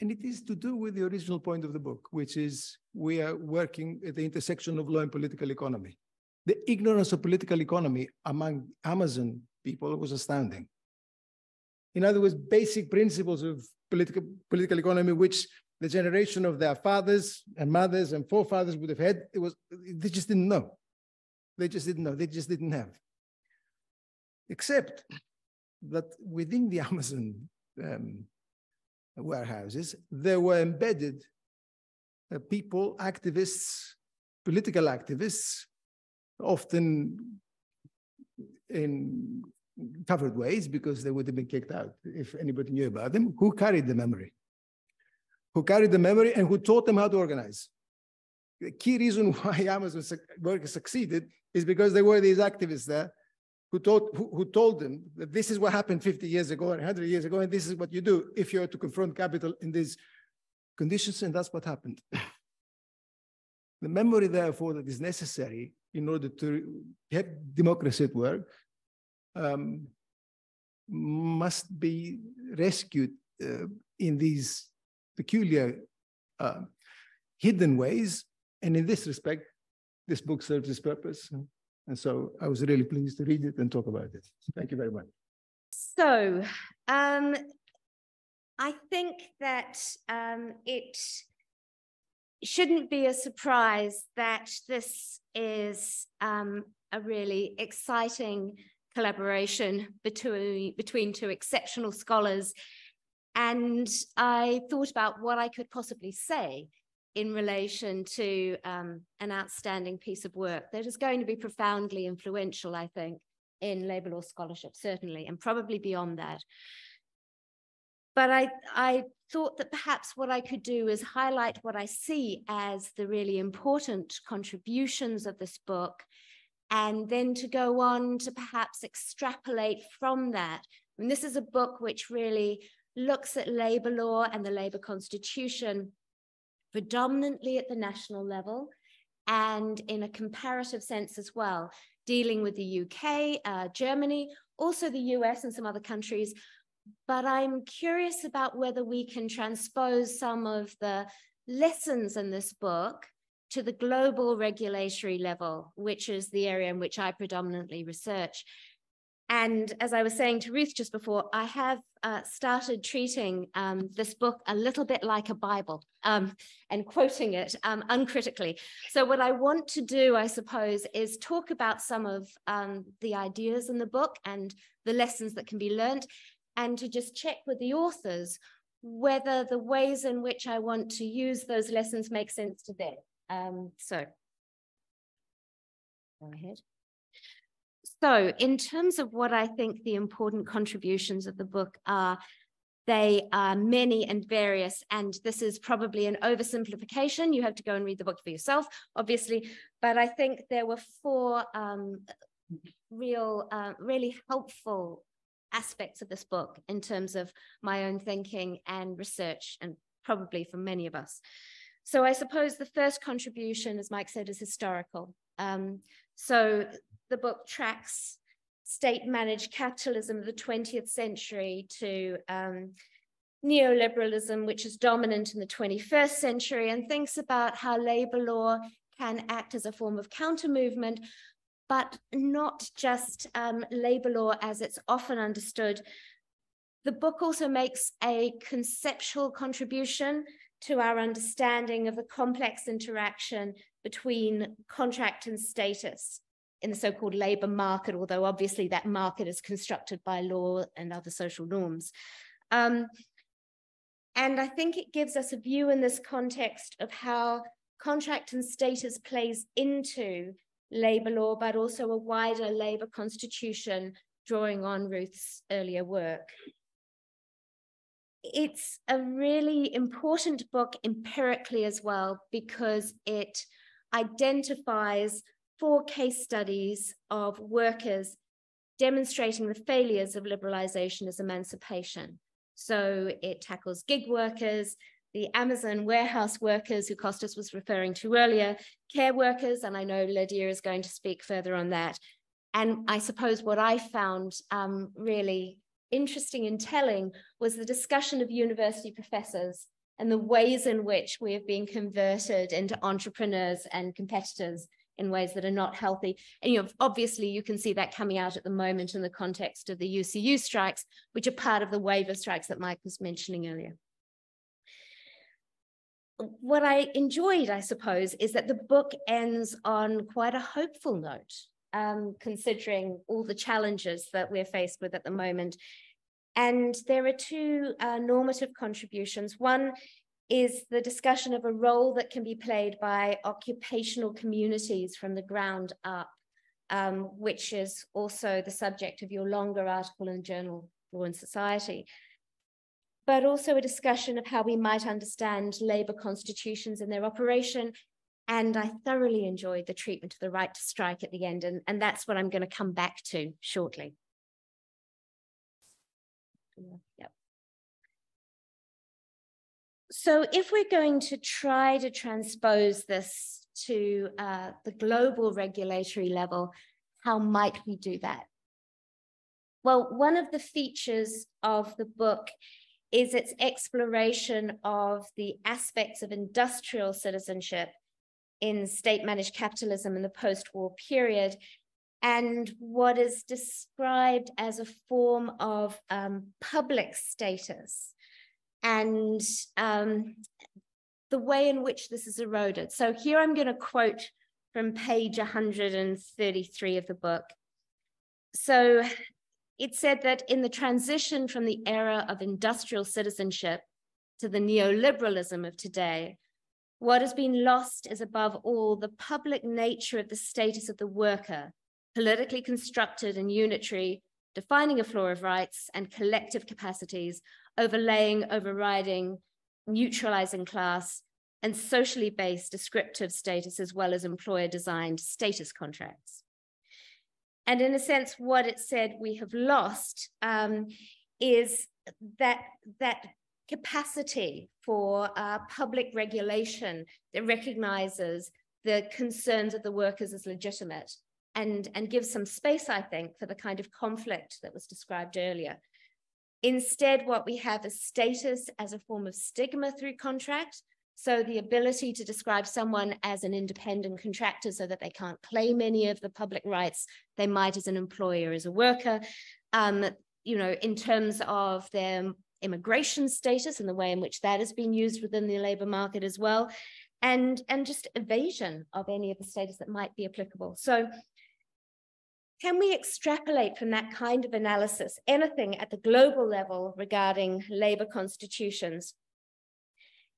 And it is to do with the original point of the book, which is we are working at the intersection of law and political economy. The ignorance of political economy among Amazon people was astounding. In other words, basic principles of political economy, which the generation of their fathers and mothers and forefathers would have had, they just didn't know. They just didn't have. Except that within the Amazon warehouses, there were embedded people, activists, political activists, often in covered ways because they would have been kicked out if anybody knew about them, who carried the memory. Who carried the memory and who taught them how to organize. The key reason why Amazon workers succeeded is because there were these activists there who told them that this is what happened 50 years ago and 100 years ago, and this is what you do if you're to confront capital in these conditions, and that's what happened. The memory, therefore, that is necessary in order to have democracy at work must be rescued in these peculiar hidden ways. And in this respect, this book serves its purpose. And so I was really pleased to read it and talk about it. Thank you very much. So I think that it shouldn't be a surprise that this is a really exciting collaboration between two exceptional scholars. And I thought about what I could possibly say in relation to an outstanding piece of work that is going to be profoundly influential, I think, in labor law scholarship, certainly, and probably beyond that. But I thought that perhaps what I could do is highlight what I see as the really important contributions of this book, and then to go on to perhaps extrapolate from that. And this is a book which really looks at labor law and the labor constitution predominantly at the national level and in a comparative sense as well, dealing with the UK, Germany, also the US and some other countries. But I'm curious about whether we can transpose some of the lessons in this book to the global regulatory level, which is the area in which I predominantly research. And as I was saying to Ruth just before, I have started treating this book a little bit like a Bible and quoting it uncritically. So what I want to do, I suppose, is talk about some of the ideas in the book and the lessons that can be learned, and to just check with the authors whether the ways in which I want to use those lessons make sense to them. So, go ahead. So in terms of what I think the important contributions of the book are, they are many and various, and this is probably an oversimplification. You have to go and read the book for yourself, obviously, but I think there were four really helpful aspects of this book in terms of my own thinking and research, and probably for many of us. So I suppose the first contribution, as Mike said, is historical. So the book tracks state-managed capitalism of the 20th century to neoliberalism, which is dominant in the 21st century, and thinks about how labor law can act as a form of counter-movement, but not just labor law as it's often understood. The book also makes a conceptual contribution to our understanding of the complex interaction between contract and status in the so-called labour market, although obviously that market is constructed by law and other social norms. And I think it gives us a view in this context of how contract and status plays into labour law, but also a wider labour constitution, drawing on Ruth's earlier work. It's a really important book empirically as well, because it identifies four case studies of workers demonstrating the failures of liberalization as emancipation. So it tackles gig workers, the Amazon warehouse workers who Kostas was referring to earlier, care workers, and I know Lydia is going to speak further on that. And I suppose what I found really interesting and telling was the discussion of university professors and the ways in which we have been converted into entrepreneurs and competitors in ways that are not healthy. And you know, obviously you can see that coming out at the moment in the context of the UCU strikes, which are part of the wave of strikes that Mike was mentioning earlier. What I enjoyed, I suppose, is that the book ends on quite a hopeful note, considering all the challenges that we're faced with at the moment. And there are two normative contributions. One is the discussion of a role that can be played by occupational communities from the ground up, which is also the subject of your longer article in the journal Law and Society, but also a discussion of how we might understand labour constitutions and their operation. And I thoroughly enjoyed the treatment of the right to strike at the end, and that's what I'm going to come back to shortly. Yep. So if we're going to try to transpose this to the global regulatory level, how might we do that? Well, one of the features of the book is its exploration of the aspects of industrial citizenship in state-managed capitalism in the post-war period, and what is described as a form of public status, and the way in which this is eroded. So here I'm going to quote from page 133 of the book. So it said that in the transition from the era of industrial citizenship to the neoliberalism of today, what has been lost is above all the public nature of the status of the worker, politically constructed and unitary, defining a floor of rights and collective capacities, overlaying, overriding, neutralizing class, and socially based descriptive status, as well as employer-designed status contracts. And in a sense, what it said we have lost is that capacity for public regulation that recognizes the concerns of the workers as legitimate, and gives some space, I think, for the kind of conflict that was described earlier. Instead, what we have is status as a form of stigma through contract, So the ability to describe someone as an independent contractor so that they can't claim any of the public rights they might as an employer, as a worker, you know, in terms of their immigration status and the way in which that has been used within the labour market as well, and just evasion of any of the status that might be applicable. So can we extrapolate from that kind of analysis anything at the global level regarding labour constitutions?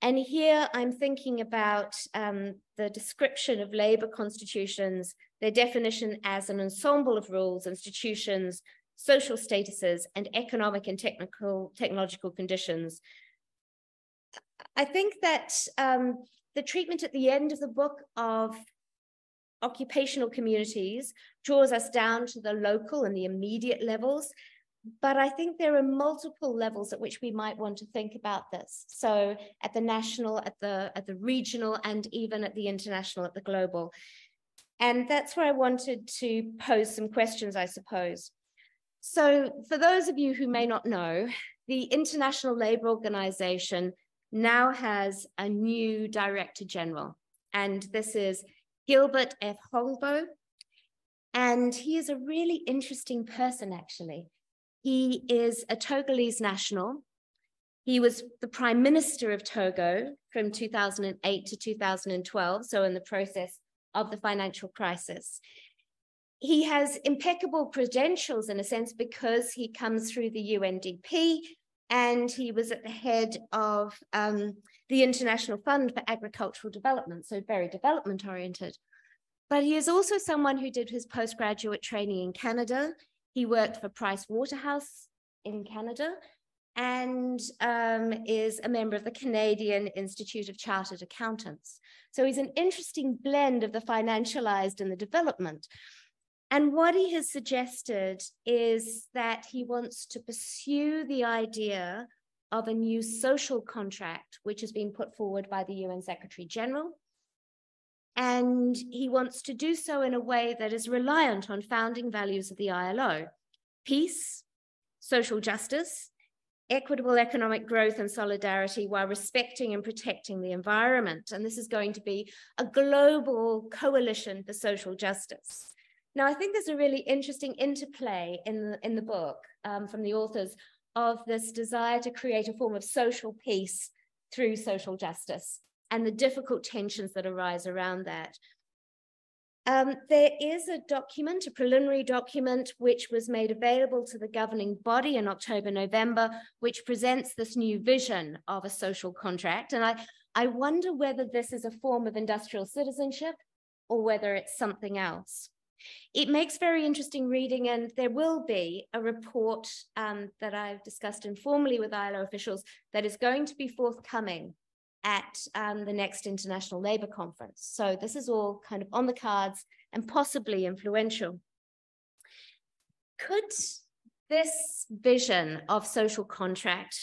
And here I'm thinking about the description of labour constitutions, their definition as an ensemble of rules, institutions, social statuses, and economic and technological conditions. I think that the treatment at the end of the book of occupational communities draws us down to the local and the immediate levels, but I think there are multiple levels at which we might want to think about this. So at the national, at the regional, and even at the international, at the global. And that's where I wanted to pose some questions, I suppose. So for those of you who may not know, the International Labour Organization now has a new Director General, and this is Gilbert F. Holbo. And he is a really interesting person, actually. He is a Togolese national. He was the Prime Minister of Togo from 2008 to 2012, so in the process of the financial crisis. He has impeccable credentials in a sense because he comes through the UNDP and he was at the head of the International Fund for Agricultural Development, so very development oriented. But he is also someone who did his postgraduate training in Canada. He worked for Price Waterhouse in Canada and is a member of the Canadian Institute of Chartered Accountants. So he's an interesting blend of the financialized and the development. And what he has suggested is that he wants to pursue the idea of a new social contract, which has been put forward by the UN Secretary General. And he wants to do so in a way that is reliant on founding values of the ILO: peace, social justice, equitable economic growth and solidarity, while respecting and protecting the environment. And this is going to be a global coalition for social justice. Now, I think there's a really interesting interplay in the book from the authors of this desire to create a form of social peace through social justice, and the difficult tensions that arise around that. There is a document, a preliminary document, which was made available to the governing body in October, November, which presents this new vision of a social contract. And I wonder whether this is a form of industrial citizenship or whether it's something else. It makes very interesting reading, and there will be a report that I've discussed informally with ILO officials that is going to be forthcoming at the next International Labour Conference. So this is all kind of on the cards and possibly influential. Could this vision of social contract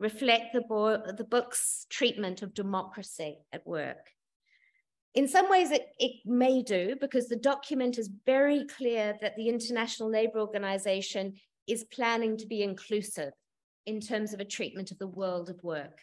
reflect the book's treatment of democracy at work? In some ways it may do, because the document is very clear that the International Labour Organization is planning to be inclusive in terms of a treatment of the world of work.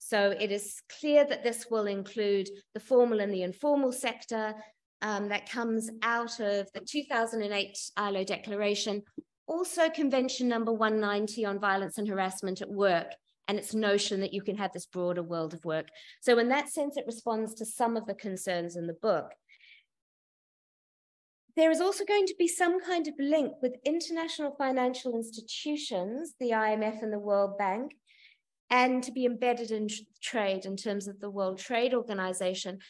So it is clear that this will include the formal and the informal sector that comes out of the 2008 ILO Declaration, also Convention number 190 on violence and harassment at work, and its notion that you can have this broader world of work. So in that sense, it responds to some of the concerns in the book. There is also going to be some kind of link with international financial institutions, the IMF and the World Bank, and to be embedded in trade in terms of the World Trade Organization.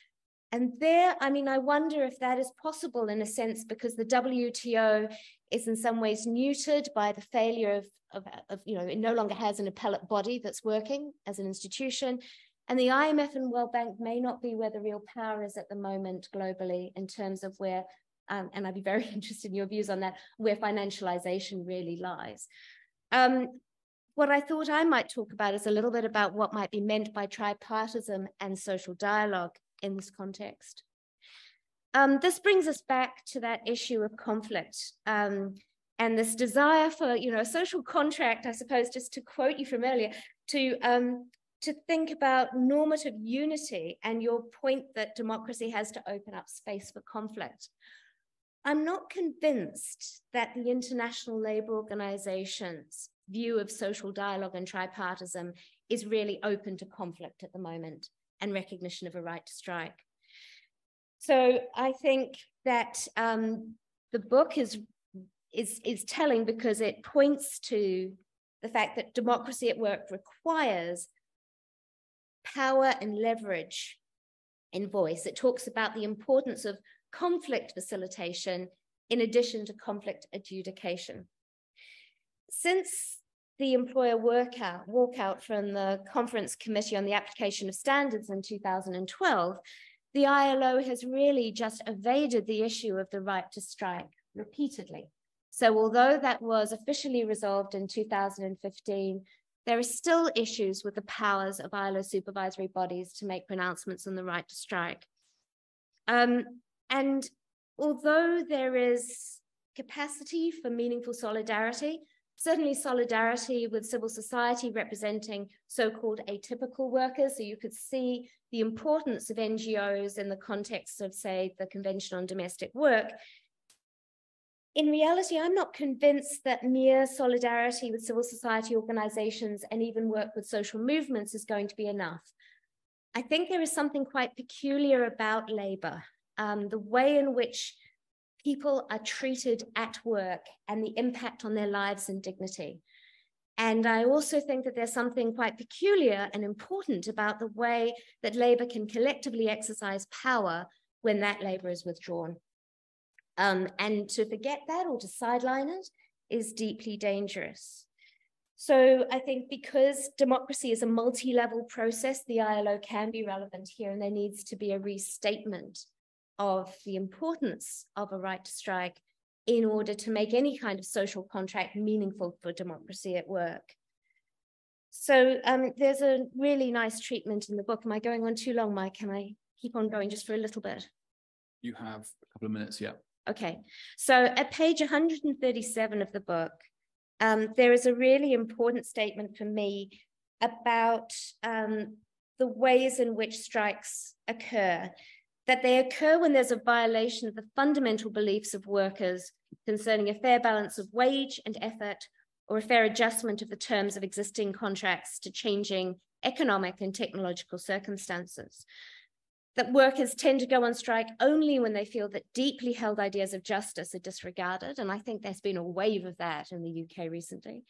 And there, I mean, I wonder if that is possible in a sense, because the WTO is in some ways neutered by the failure of you know, it no longer has an appellate body that's working as an institution. And the IMF and World Bank may not be where the real power is at the moment globally in terms of where, and I'd be very interested in your views on that, where financialization really lies. What I thought I might talk about is a little bit about what might be meant by tripartism and social dialogue in this context. This brings us back to that issue of conflict and this desire for, you know, a social contract, I suppose, just to quote you from earlier, to to think about normative unity and your point that democracy has to open up space for conflict. I'm not convinced that the international labour organisation's view of social dialogue and tripartism is really open to conflict at the moment and recognition of a right to strike. So I think that the book is telling because it points to the fact that democracy at work requires power and leverage in voice. It talks about the importance of conflict facilitation in addition to conflict adjudication. Since the employer walkout from the Conference Committee on the Application of Standards in 2012, the ILO has really just evaded the issue of the right to strike repeatedly. So although that was officially resolved in 2015, there are still issues with the powers of ILO supervisory bodies to make pronouncements on the right to strike. And although there is capacity for meaningful solidarity, certainly solidarity with civil society representing so-called atypical workers. So you could see the importance of NGOs in the context of, say, the Convention on Domestic Work. In reality, I'm not convinced that mere solidarity with civil society organizations and even work with social movements is going to be enough. I think there is something quite peculiar about labor, the way in which people are treated at work and the impact on their lives and dignity. And I also think that there's something quite peculiar and important about the way that labor can collectively exercise power when that labor is withdrawn. And to forget that or to sideline it is deeply dangerous. So I think because democracy is a multi-level process, the ILO can be relevant here, and there needs to be a restatement of the importance of a right to strike in order to make any kind of social contract meaningful for democracy at work. So there's a really nice treatment in the book. Am I going on too long, Mike? Can I keep on going just for a little bit? You have a couple of minutes, yeah. Okay, so at page 137 of the book, there is a really important statement for me about the ways in which strikes occur. That they occur when there's a violation of the fundamental beliefs of workers concerning a fair balance of wage and effort, or a fair adjustment of the terms of existing contracts to changing economic and technological circumstances. That workers tend to go on strike only when they feel that deeply held ideas of justice are disregarded, and I think there's been a wave of that in the UK recently.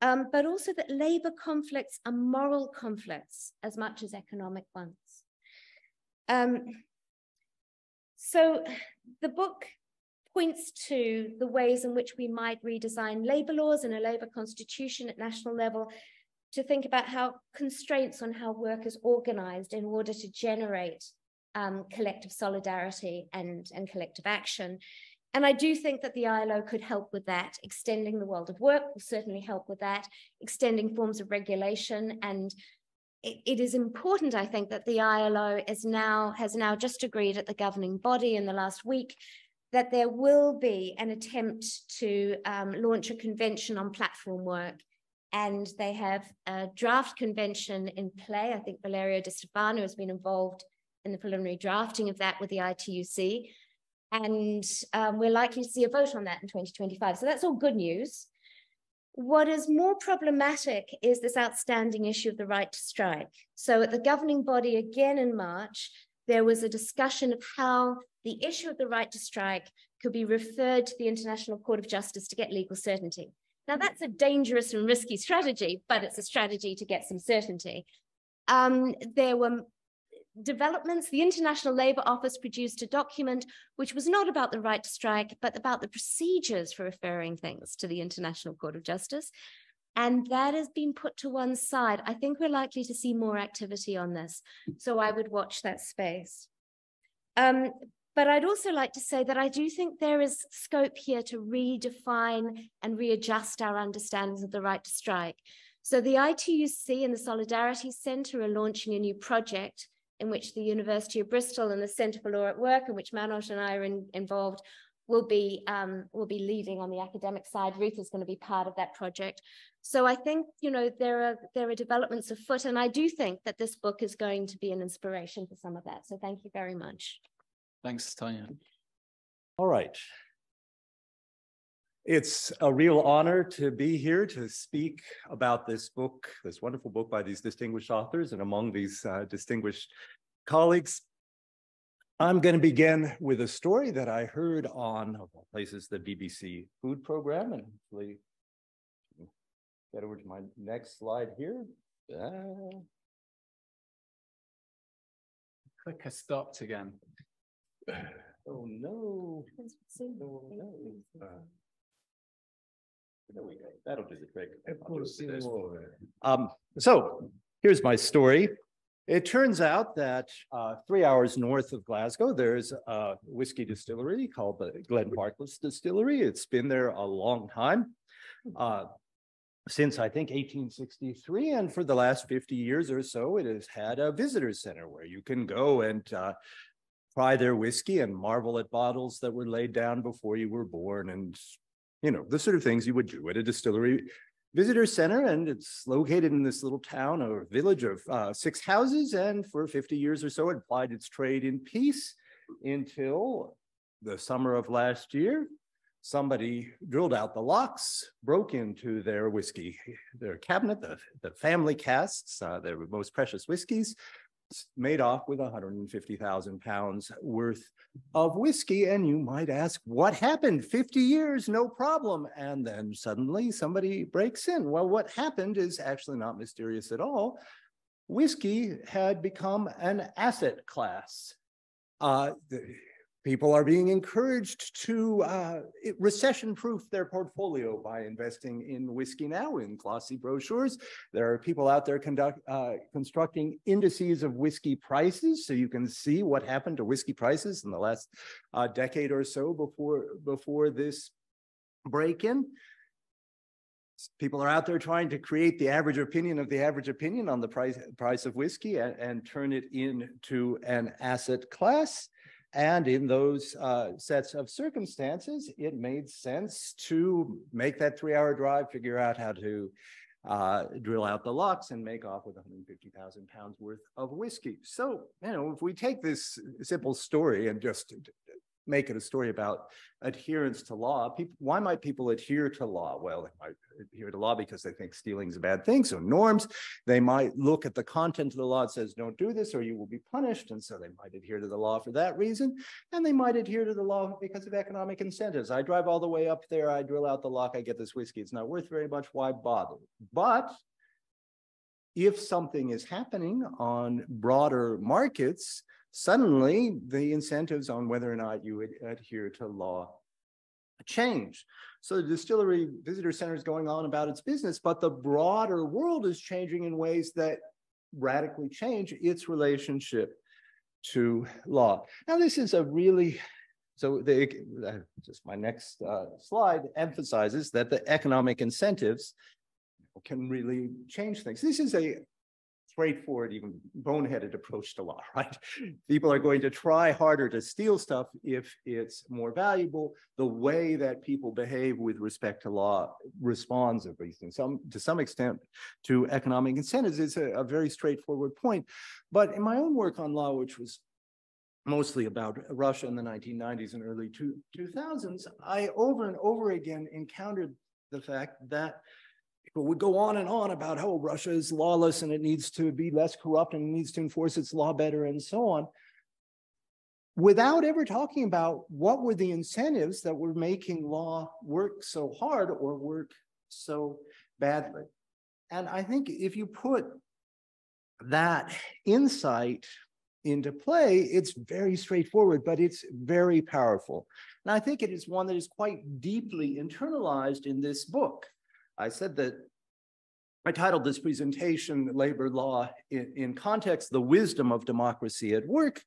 But also that labour conflicts are moral conflicts as much as economic ones. So the book points to the ways in which we might redesign labour laws and a labour constitution at national level to think about how constraints on how work is organised in order to generate collective solidarity and collective action. And I do think that the ILO could help with that. Extending the world of work will certainly help with that. Extending forms of regulation, and it is important, I think, that the ILO has now just agreed at the governing body in the last week that there will be an attempt to launch a convention on platform work. And they have a draft convention in play. I think Valerio De Stefano has been involved in the preliminary drafting of that with the ITUC. And we're likely to see a vote on that in 2025. So that's all good news. What is more problematic is this outstanding issue of the right to strike. So at the governing body again in March, there was a discussion of how the issue of the right to strike could be referred to the International Court of Justice to get legal certainty. Now that's a dangerous and risky strategy, but it's a strategy to get some certainty. There were developments. The International Labour Office produced a document which was not about the right to strike, but about the procedures for referring things to the International Court of Justice. And that has been put to one side. I think we're likely to see more activity on this. So I would watch that space. But I'd also like to say that I do think there is scope here to redefine and readjust our understandings of the right to strike. So the ITUC and the Solidarity Centre are launching a new project in which the University of Bristol and the Centre for Law at Work, in which Manoj and I are involved, will be leading on the academic side. Ruth is going to be part of that project. So I think, you know, there are developments afoot, and I do think that this book is going to be an inspiration for some of that. So thank you very much. Thanks, Tonya. All right. It's a real honor to be here to speak about this book, this wonderful book by these distinguished authors and among these distinguished colleagues. I'm going to begin with a story that I heard on, of all places, the BBC food program. And hopefully, get over to my next slide here. Clicker stopped again. Oh no. Oh, no. There we go. That'll do the trick. So here's my story. It turns out that 3 hours north of Glasgow, there's a whiskey distillery called the Glenfarclas Distillery. It's been there a long time, since I think 1863. And for the last 50 years or so, it has had a visitor center where you can go and try their whiskey and marvel at bottles that were laid down before you were born, and you know, the sort of things you would do at a distillery visitor center. And it's located in this little town or village of 6 houses. And for 50 years or so, it plied its trade in peace until the summer of last year. Somebody drilled out the locks, broke into their whiskey, their cabinet, the family casks, their most precious whiskeys, made off with 150,000 pounds worth of whiskey. And you might ask, what happened? 50 years, no problem. And then suddenly somebody breaks in. Well, what happened is actually not mysterious at all. Whiskey had become an asset class. People are being encouraged to recession-proof their portfolio by investing in whiskey now in glossy brochures. There are people out there constructing indices of whiskey prices, so you can see what happened to whiskey prices in the last decade or so before this break-in. People are out there trying to create the average opinion of the average opinion on the price of whiskey and turn it into an asset class. And in those sets of circumstances, it made sense to make that 3-hour drive, figure out how to drill out the locks and make off with 150,000 pounds worth of whiskey. So, you know, if we take this simple story and just make it a story about adherence to law, why might people adhere to law? Well, they might adhere to law because they think stealing is a bad thing, so norms. They might look at the content of the law that says, don't do this or you will be punished, and so they might adhere to the law for that reason, and they might adhere to the law because of economic incentives. I drive all the way up there, I drill out the lock, I get this whiskey, it's not worth very much, why bother? But if something is happening on broader markets, suddenly the incentives on whether or not you would adhere to law change. So the distillery visitor center is going on about its business, but the broader world is changing in ways that radically change its relationship to law. Now, this is a really, so just my next slide emphasizes that the economic incentives can really change things. This is a straightforward, even boneheaded approach to law, right? People are going to try harder to steal stuff if it's more valuable. The way that people behave with respect to law responds, at least to some extent, to economic incentives. It's a very straightforward point. But in my own work on law, which was mostly about Russia in the 1990s and early 2000s, I over and over again encountered the fact that people would go on and on about how Russia is lawless and it needs to be less corrupt and it needs to enforce its law better and so on, without ever talking about what were the incentives that were making law work so hard or work so badly. And I think if you put that insight into play, it's very straightforward, but it's very powerful. And I think it is one that is quite deeply internalized in this book. I said that I titled this presentation, Labor Law in Context, The Wisdom of Democracy at Work.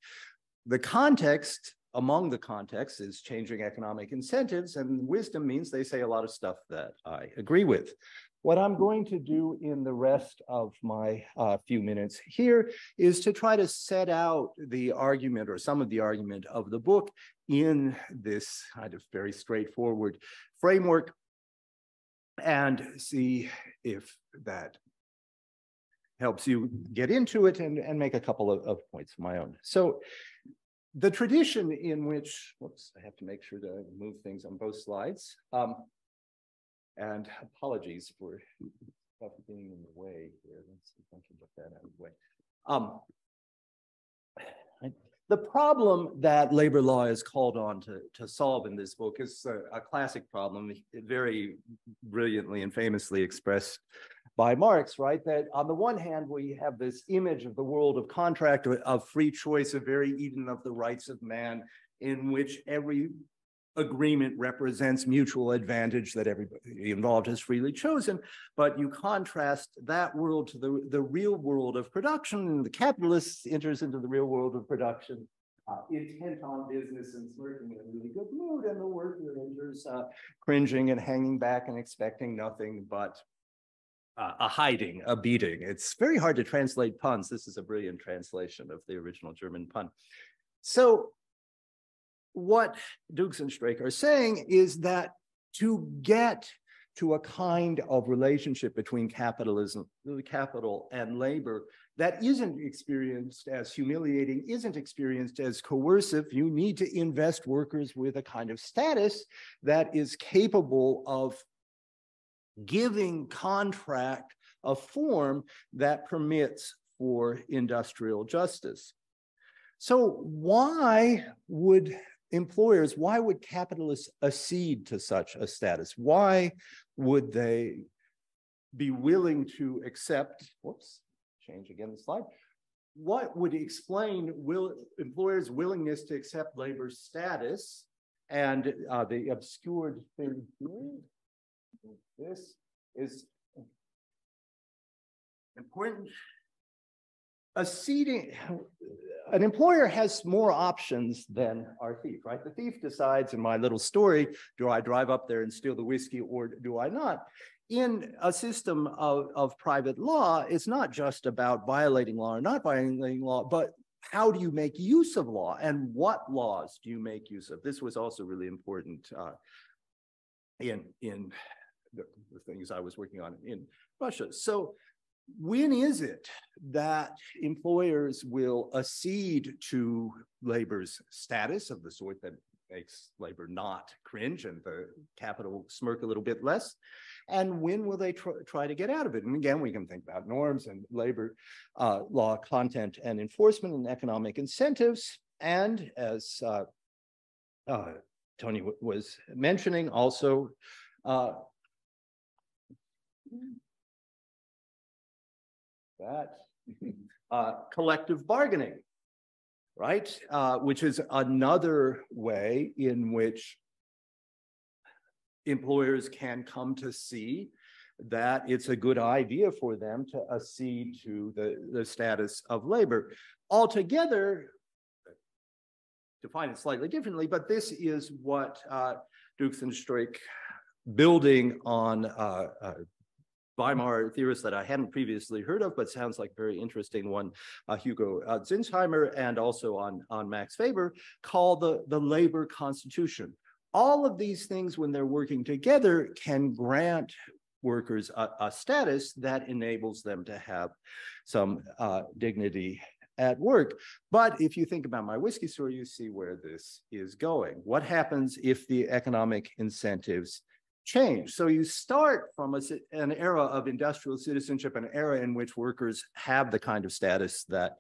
The context among the contexts is changing economic incentives, and wisdom means they say a lot of stuff that I agree with. What I'm going to do in the rest of my few minutes here is to try to set out the argument, or some of the argument, of the book in this kind of very straightforward framework, and see if that helps you get into it and make a couple of points of my own. So the tradition in which, whoops, I have to make sure that I move things on both slides. And apologies for stuff being in the way here. Let's see if I can get that out of the way. The problem that labor law is called on to solve in this book is a classic problem, very brilliantly and famously expressed by Marx, right? That on the one hand, we have this image of the world of contract, of free choice, of very Eden of the rights of man, in which every agreement represents mutual advantage that everybody involved has freely chosen. But you contrast that world to the real world of production, and the capitalist enters into the real world of production, intent on business and smirking in a really good mood, and the worker enters cringing and hanging back and expecting nothing but a hiding, a beating. It's very hard to translate puns. This is a brilliant translation of the original German pun. So what Dukes and Streeck are saying is that to get to a kind of relationship between capital and labor that isn't experienced as humiliating, isn't experienced as coercive, you need to invest workers with a kind of status that is capable of giving contract a form that permits for industrial justice. So why would employers, why would capitalists accede to such a status? Why would they be willing to accept, whoops, change again the slide. What would explain employers' willingness to accept labor status? And the obscured thing here, this is important. An employer has more options than our thief, right? The thief decides in my little story, do I drive up there and steal the whiskey or do I not? In a system of private law, it's not just about violating law or not violating law, but how do you make use of law and what laws do you make use of? This was also really important in the things I was working on in Russia. So when is it that employers will accede to labor's status of the sort that makes labor not cringe and the capital smirk a little bit less? And when will they try to get out of it? And again, we can think about norms and labor law content and enforcement and economic incentives. And as Tony was mentioning, also collective bargaining, right? Which is another way in which employers can come to see that it's a good idea for them to accede to the status of labor. Altogether, define it slightly differently, but this is what Dukes and Streeck, building on Weimar theorist that I hadn't previously heard of, but sounds like a very interesting one, Hugo Zinsheimer, and also on Max Weber, call the labor constitution. All of these things, when they're working together, can grant workers a status that enables them to have some dignity at work. But if you think about my whiskey story, you see where this is going. What happens if the economic incentives change? So you start from an era of industrial citizenship, an era in which workers have the kind of status that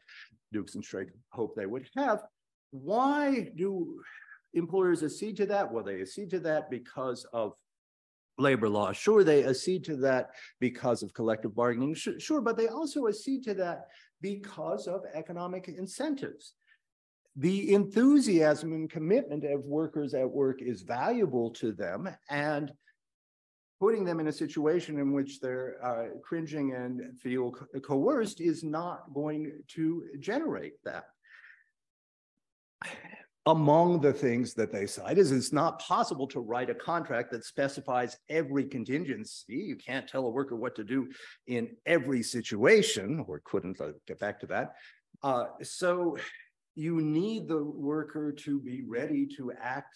Dukes and Streeck hope they would have. Why do employers accede to that? Well, they accede to that because of labor law. Sure, they accede to that because of collective bargaining. Sure, but they also accede to that because of economic incentives. The enthusiasm and commitment of workers at work is valuable to them, and putting them in a situation in which they're cringing and feel coerced is not going to generate that. Among the things that they cite is it's not possible to write a contract that specifies every contingency. You can't tell a worker what to do in every situation, or couldn't. I'll get back to that. So you need the worker to be ready to act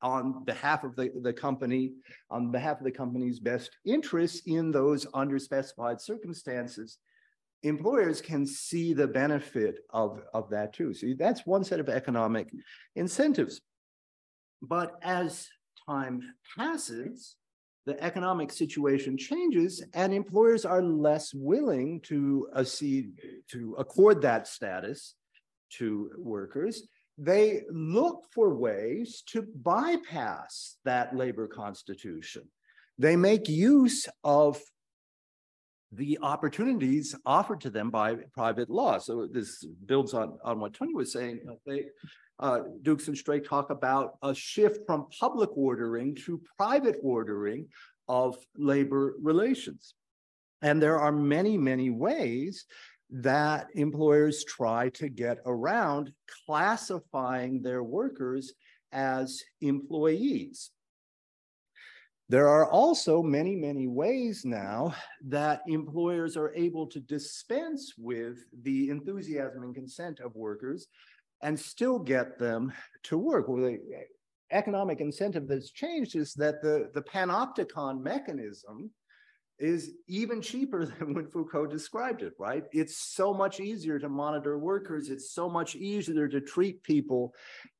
on behalf of the company, on behalf of the company's best interests in those underspecified circumstances. Employers can see the benefit of that too. So that's one set of economic incentives. But as time passes, the economic situation changes and employers are less willing to accord that status to workers. They look for ways to bypass that labor constitution. They make use of the opportunities offered to them by private law. So this builds on what Tonya was saying. Dukes and Streeck talk about a shift from public ordering to private ordering of labor relations. And there are many, many ways that employers try to get around classifying their workers as employees. There are also many, many ways now that employers are able to dispense with the enthusiasm and consent of workers and still get them to work. Well, the economic incentive that's changed is that the panopticon mechanism is even cheaper than when Foucault described it, right? It's so much easier to monitor workers. It's so much easier to treat people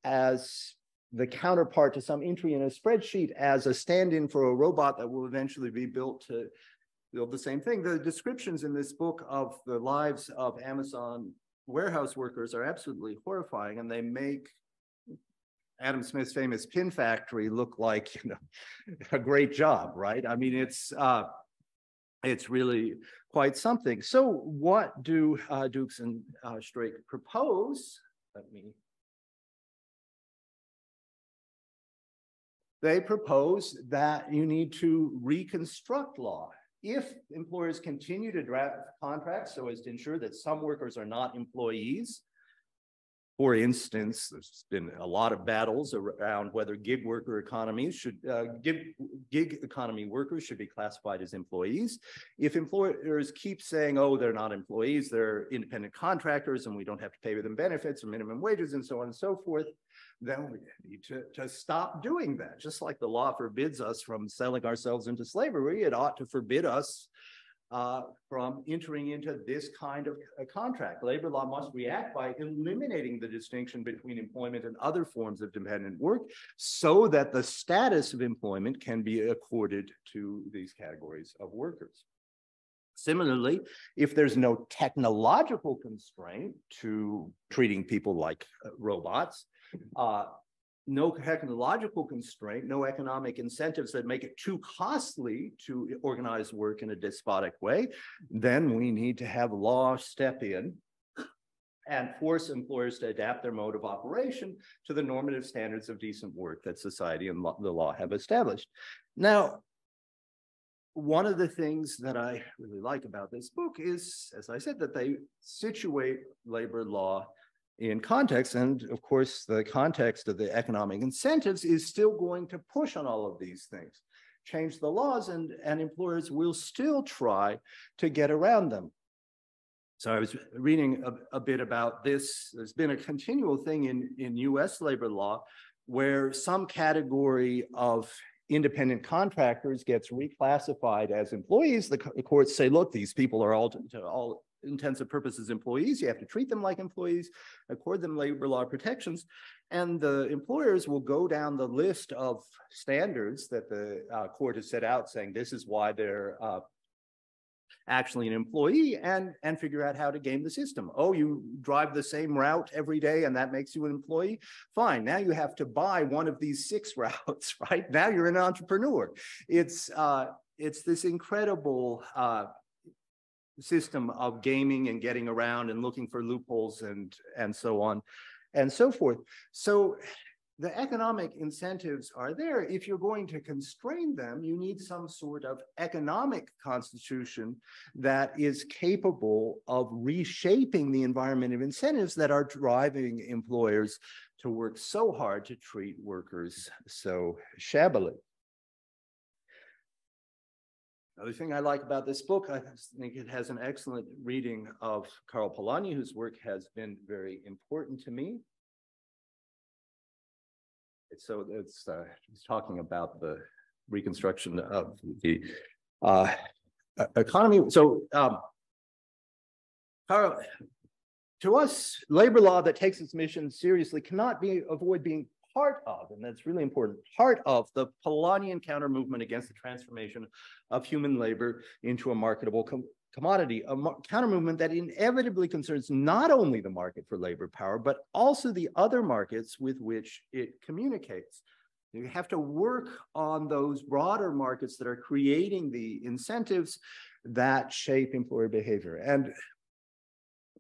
as the counterpart to some entry in a spreadsheet as a stand-in for a robot that will eventually be built to build the same thing. The descriptions in this book of the lives of Amazon warehouse workers are absolutely horrifying, and they make Adam Smith's famous Pin Factory look like, you know, a great job, right? I mean, it's really quite something. So what do Dukes and Streeck propose? They propose that you need to reconstruct law. If employers continue to draft contracts so as to ensure that some workers are not employees, for instance, there's been a lot of battles around whether gig economy workers should be classified as employees. If employers keep saying, oh, they're not employees, they're independent contractors and we don't have to pay them benefits or minimum wages and so on and so forth, then we need to stop doing that. Just like the law forbids us from selling ourselves into slavery, it ought to forbid us from entering into this kind of a contract. Labor law must react by eliminating the distinction between employment and other forms of dependent work so that the status of employment can be accorded to these categories of workers. Similarly, if there's no technological constraint to treating people like robots, no technological constraint, no economic incentives that make it too costly to organize work in a despotic way, then we need to have law step in and force employers to adapt their mode of operation to the normative standards of decent work that society and the law have established. Now, one of the things that I really like about this book is, as I said, that they situate labor law in context, and of course, the context of the economic incentives is still going to push on all of these things, change the laws, and employers will still try to get around them. So I was reading a bit about this. There's been a continual thing in US labor law where some category of independent contractors gets reclassified as employees. The courts say, look, these people are all intents and purposes employees. You have to treat them like employees, accord them labor law protections, and the employers will go down the list of standards that the court has set out saying this is why they're actually an employee, and figure out how to game the system. Oh, you drive the same route every day and that makes you an employee? Fine, now you have to buy one of these 6 routes, right? Now you're an entrepreneur. It's this incredible system of gaming and getting around and looking for loopholes and so on and so forth. So the economic incentives are there. If you're going to constrain them, you need some sort of economic constitution that is capable of reshaping the environment of incentives that are driving employers to work so hard to treat workers so shabbily. Another thing I like about this book, I think it has an excellent reading of Karl Polanyi, whose work has been very important to me. So it's he's talking about the reconstruction of the economy. So Karl, to us, labor law that takes its mission seriously cannot avoid being part of, and that's really important, part of the Polanyian counter movement against the transformation of human labor into a marketable commodity, a counter movement that inevitably concerns not only the market for labor power, but also the other markets with which it communicates. You have to work on those broader markets that are creating the incentives that shape employer behavior. And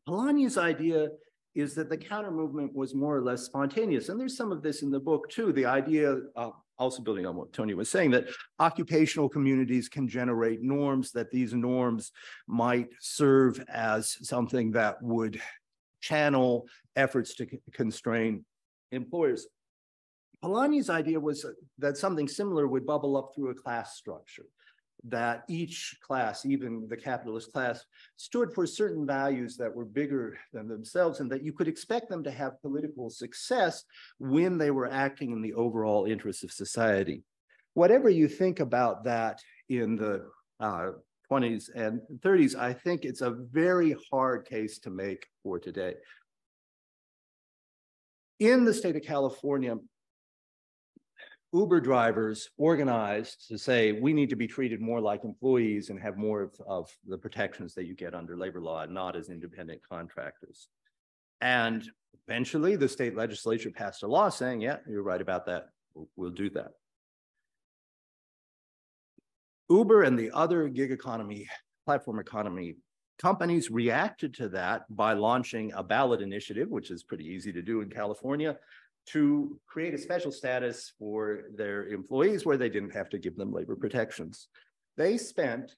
Polanyi's idea is that the counter movement was more or less spontaneous. And there's some of this in the book too, the idea of, also building on what Tonya was saying, that occupational communities can generate norms, that these norms might serve as something that would channel efforts to constrain employers. Polanyi's idea was that something similar would bubble up through a class structure, that each class, even the capitalist class, stood for certain values that were bigger than themselves, and that you could expect them to have political success when they were acting in the overall interests of society. Whatever you think about that in the 20s and 30s, I think it's a very hard case to make for today. In the state of California, Uber drivers organized to say, we need to be treated more like employees and have more of the protections that you get under labor law and not as independent contractors. And eventually the state legislature passed a law saying, yeah, you're right about that. We'll do that. Uber and the other gig economy, platform economy companies reacted to that by launching a ballot initiative, which is pretty easy to do in California, to create a special status for their employees where they didn't have to give them labor protections. They spent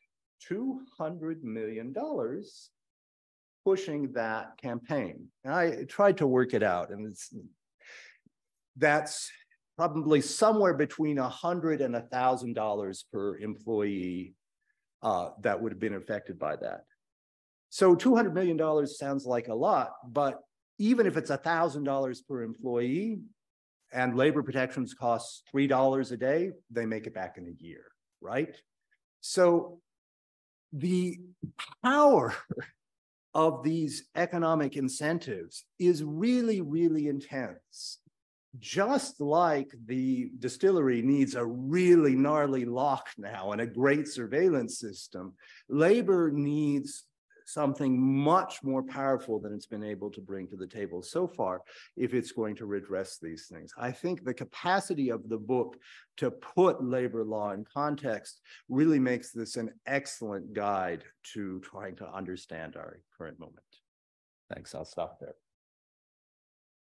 $200 million pushing that campaign. And I tried to work it out, and that's probably somewhere between $100 and $1,000 per employee that would have been affected by that. So $200 million sounds like a lot, but even if it's $1,000 per employee and labor protections costs $3 a day, they make it back in a year, right? So the power of these economic incentives is really, really intense. Just like the distillery needs a really gnarly lock now and a great surveillance system, labor needs something much more powerful than it's been able to bring to the table so far if it's going to redress these things. I think the capacity of the book to put labor law in context really makes this an excellent guide to trying to understand our current moment. Thanks, I'll stop there.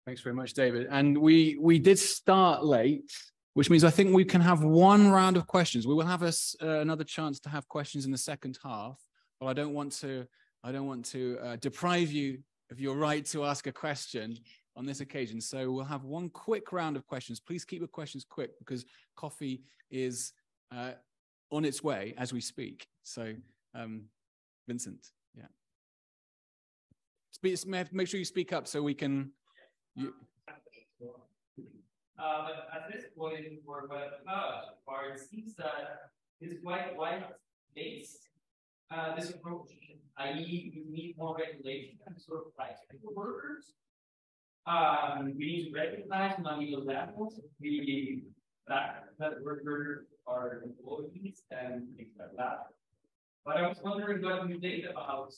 Thanks very much, David. And we did start late, which means I think we can have one round of questions. We will have another chance to have questions in the second half, but I don't want to deprive you of your right to ask a question on this occasion. So we'll have one quick round of questions. Please keep your questions quick because coffee is on its way as we speak. So Vincent, yeah. Make sure you speak up so we can. At this point, we're about power. It seems that it's quite white-based. This approach, i.e., we need more regulation and sort of rights for workers. We need to recognize non-legal animals, the fact that workers are employees and things like that. But I was wondering what you did about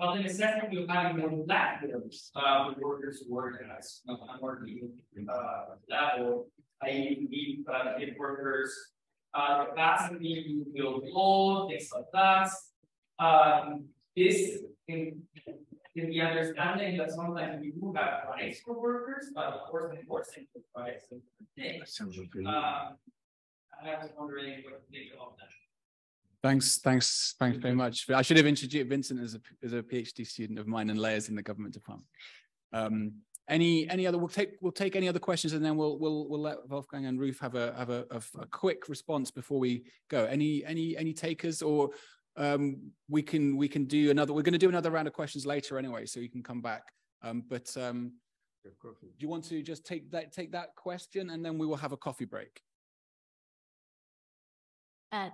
the necessity of having more platforms with workers who organize on more legal level, i.e., we need if workers. Capacity to build law, things like that. This, in the understanding that sometimes we do have rights for workers, but of course, enforcing those rights is different thing. I was wondering what you think of that. Thanks very much. I should have introduced Vincent as a PhD student of mine and layers in the government department. Any other? We'll take any other questions, and then we'll let Wolfgang and Ruth have a quick response before we go. Any takers, or we can do another. We're going to do another round of questions later anyway, so you can come back. Do you want to just take that question, and then we will have a coffee break?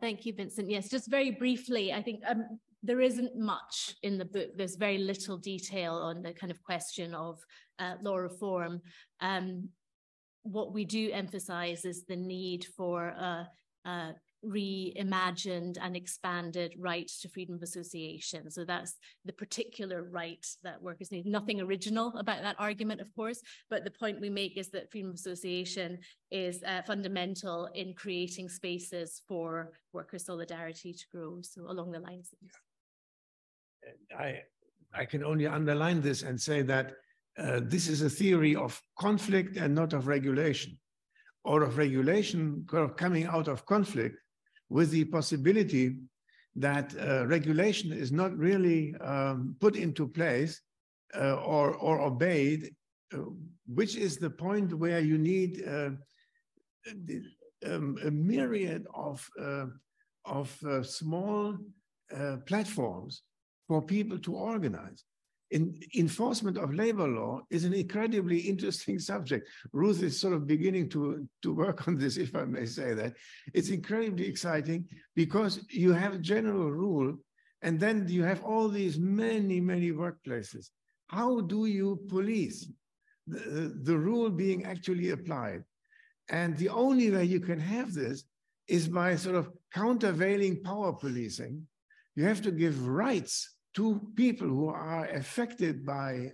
Thank you, Vincent. Yes, just very briefly, I think. There isn't much in the book. There's very little detail on the kind of question of law reform. What we do emphasize is the need for a reimagined and expanded right to freedom of association. So that's the particular right that workers need. Nothing original about that argument, of course, but the point we make is that freedom of association is fundamental in creating spaces for worker solidarity to grow. So along the lines of this. I can only underline this and say that this is a theory of conflict and not of regulation, or of regulation coming out of conflict, with the possibility that regulation is not really put into place or obeyed, which is the point where you need a myriad of small platforms for people to organize. Enforcement of labor law is an incredibly interesting subject. Ruth is sort of beginning to work on this, if I may say that. It's incredibly exciting because you have a general rule, and then you have all these many, many workplaces. How do you police the rule being actually applied? And the only way you can have this is by sort of countervailing power policing. You have to give rights to people who are affected by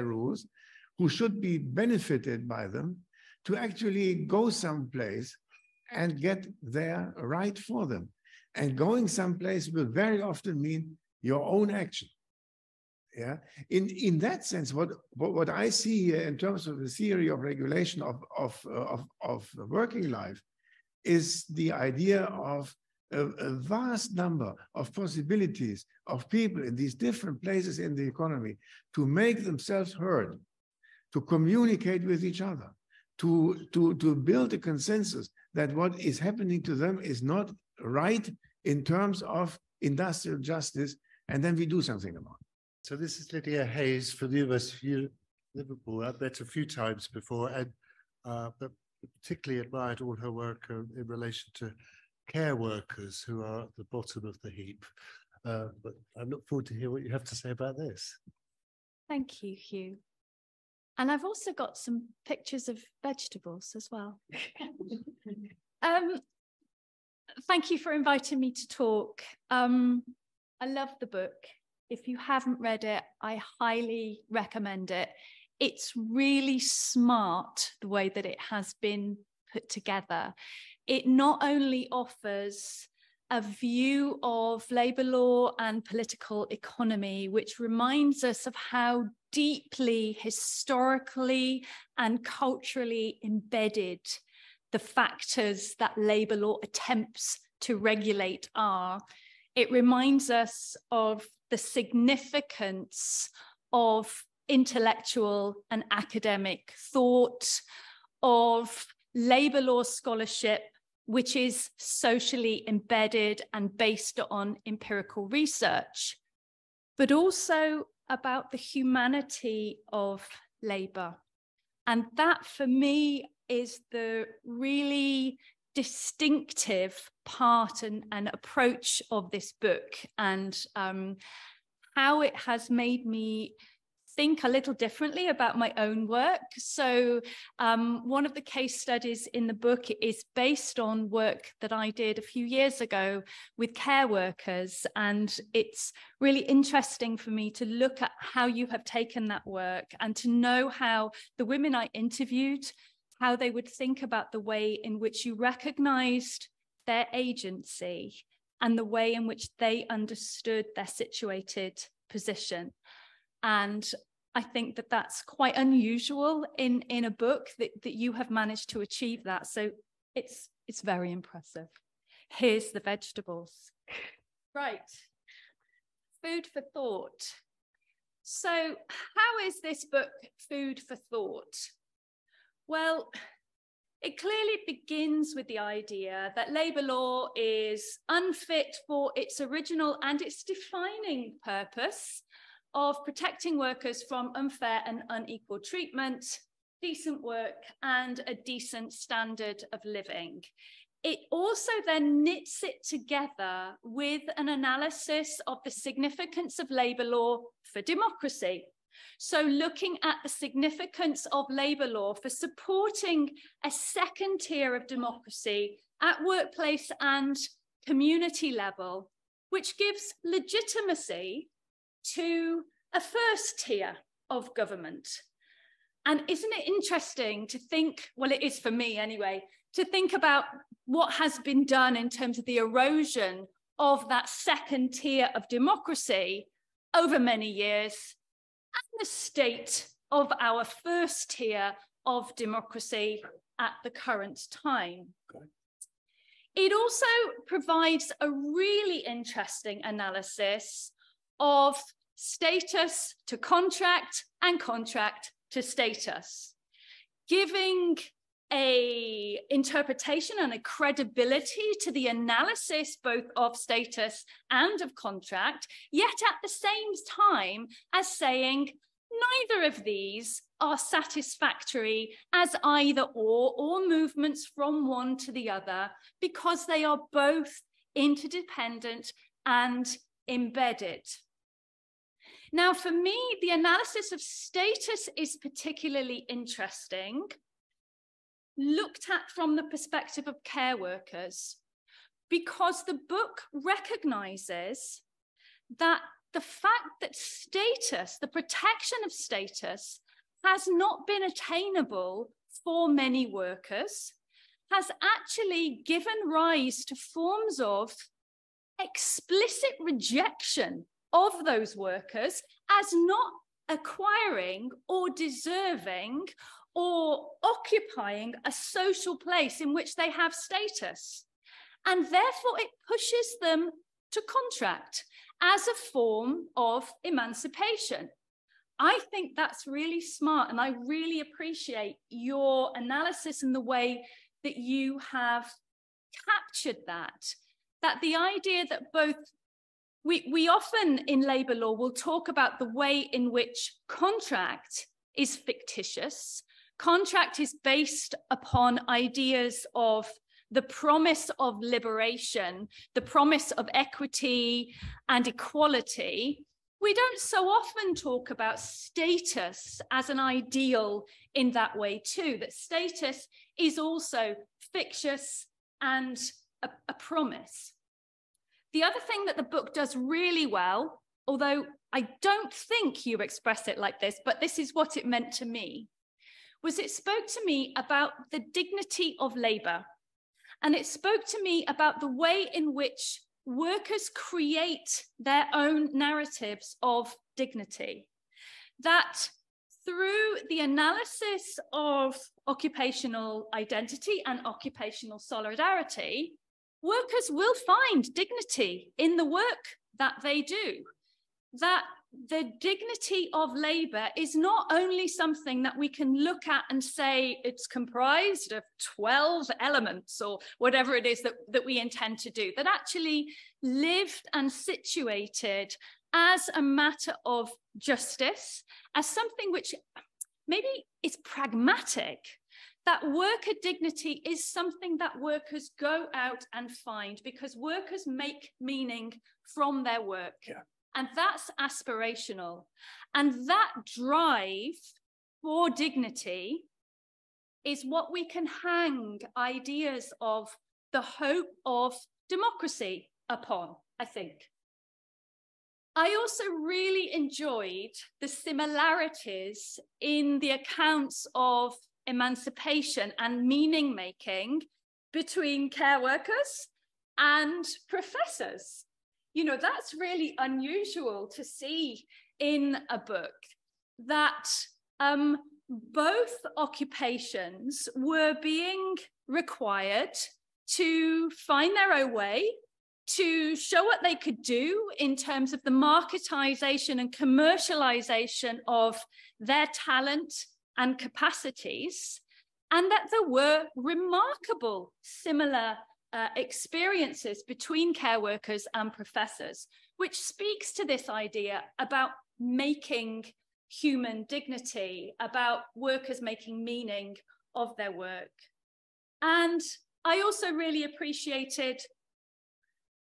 rules, who should be benefited by them, to actually go someplace and get their right for them. And going someplace will very often mean your own action. Yeah. In that sense, what I see here in terms of the theory of regulation of working life is the idea of a vast number of possibilities of people in these different places in the economy to make themselves heard, to communicate with each other, to build a consensus that what is happening to them is not right in terms of industrial justice, and then we do something about it. So this is Lydia Hayes from the University of Liverpool. I've met a few times before, and but particularly admired all her work in relation to care workers who are at the bottom of the heap. But I look forward to hear what you have to say about this. Thank you, Hugh. And I've also got some pictures of vegetables as well. Thank you for inviting me to talk. I love the book. If you haven't read it, I highly recommend it. It's really smart the way that it has been put together. It not only offers a view of labour law and political economy, which reminds us of how deeply historically and culturally embedded the factors that labour law attempts to regulate are. It reminds us of the significance of intellectual and academic thought, of labour law scholarship, which is socially embedded and based on empirical research, but also about the humanity of labour. And that, for me, is the really distinctive part and approach of this book, and how it has made me think a little differently about my own work. So one of the case studies in the book is based on work that I did a few years ago with care workers. And it's really interesting for me to look at how you have taken that work and to know how the women I interviewed, how they would think about the way in which you recognized their agency and the way in which they understood their situated position. And I think that that's quite unusual in a book that you have managed to achieve that. So it's very impressive. Here's the vegetables. Right. Food for thought. So how is this book food for thought? Well, it clearly begins with the idea that labour law is unfit for its original and its defining purpose of protecting workers from unfair and unequal treatment, decent work, and a decent standard of living. It also then knits it together with an analysis of the significance of labour law for democracy. So looking at the significance of labour law for supporting a second tier of democracy at workplace and community level, which gives legitimacy to a first tier of government. And isn't it interesting to think, well, it is for me anyway, to think about what has been done in terms of the erosion of that second tier of democracy over many years, and the state of our first tier of democracy at the current time. Okay. It also provides a really interesting analysis of status to contract and contract to status, giving an interpretation and a credibility to the analysis both of status and of contract, yet at the same time as saying neither of these are satisfactory as either or movements from one to the other, because they are both interdependent and embedded. Now, for me, the analysis of status is particularly interesting, looked at from the perspective of care workers, because the book recognises that the fact that status, the protection of status, has not been attainable for many workers, has actually given rise to forms of explicit rejection of those workers as not acquiring or deserving or occupying a social place in which they have status. And therefore it pushes them to contract as a form of emancipation. I think that's really smart, and I really appreciate your analysis and the way that you have captured that. That the idea that both we often in labour law will talk about the way in which contract is fictitious. Contract is based upon ideas of the promise of liberation, the promise of equity and equality. We don't so often talk about status as an ideal in that way too, that status is also fictitious and a promise. The other thing that the book does really well, although I don't think you express it like this, but this is what it meant to me, was it spoke to me about the dignity of labour. And it spoke to me about the way in which workers create their own narratives of dignity. That through the analysis of occupational identity and occupational solidarity, workers will find dignity in the work that they do. That the dignity of labour is not only something that we can look at and say it's comprised of 12 elements or whatever it is that we intend to do, that actually lived and situated as a matter of justice, as something which maybe is pragmatic, that worker dignity is something that workers go out and find because workers make meaning from their work. Yeah. And that's aspirational. And that drive for dignity is what we can hang ideas of the hope of democracy upon, I think. I also really enjoyed the similarities in the accounts of emancipation and meaning making between care workers and professors. You know, that's really unusual to see in a book, that both occupations were being required to find their own way, to show what they could do in terms of the marketisation and commercialisation of their talent and capacities, and that there were remarkable similar experiences between care workers and professors, which speaks to this idea about making human dignity, about workers making meaning of their work. And I also really appreciated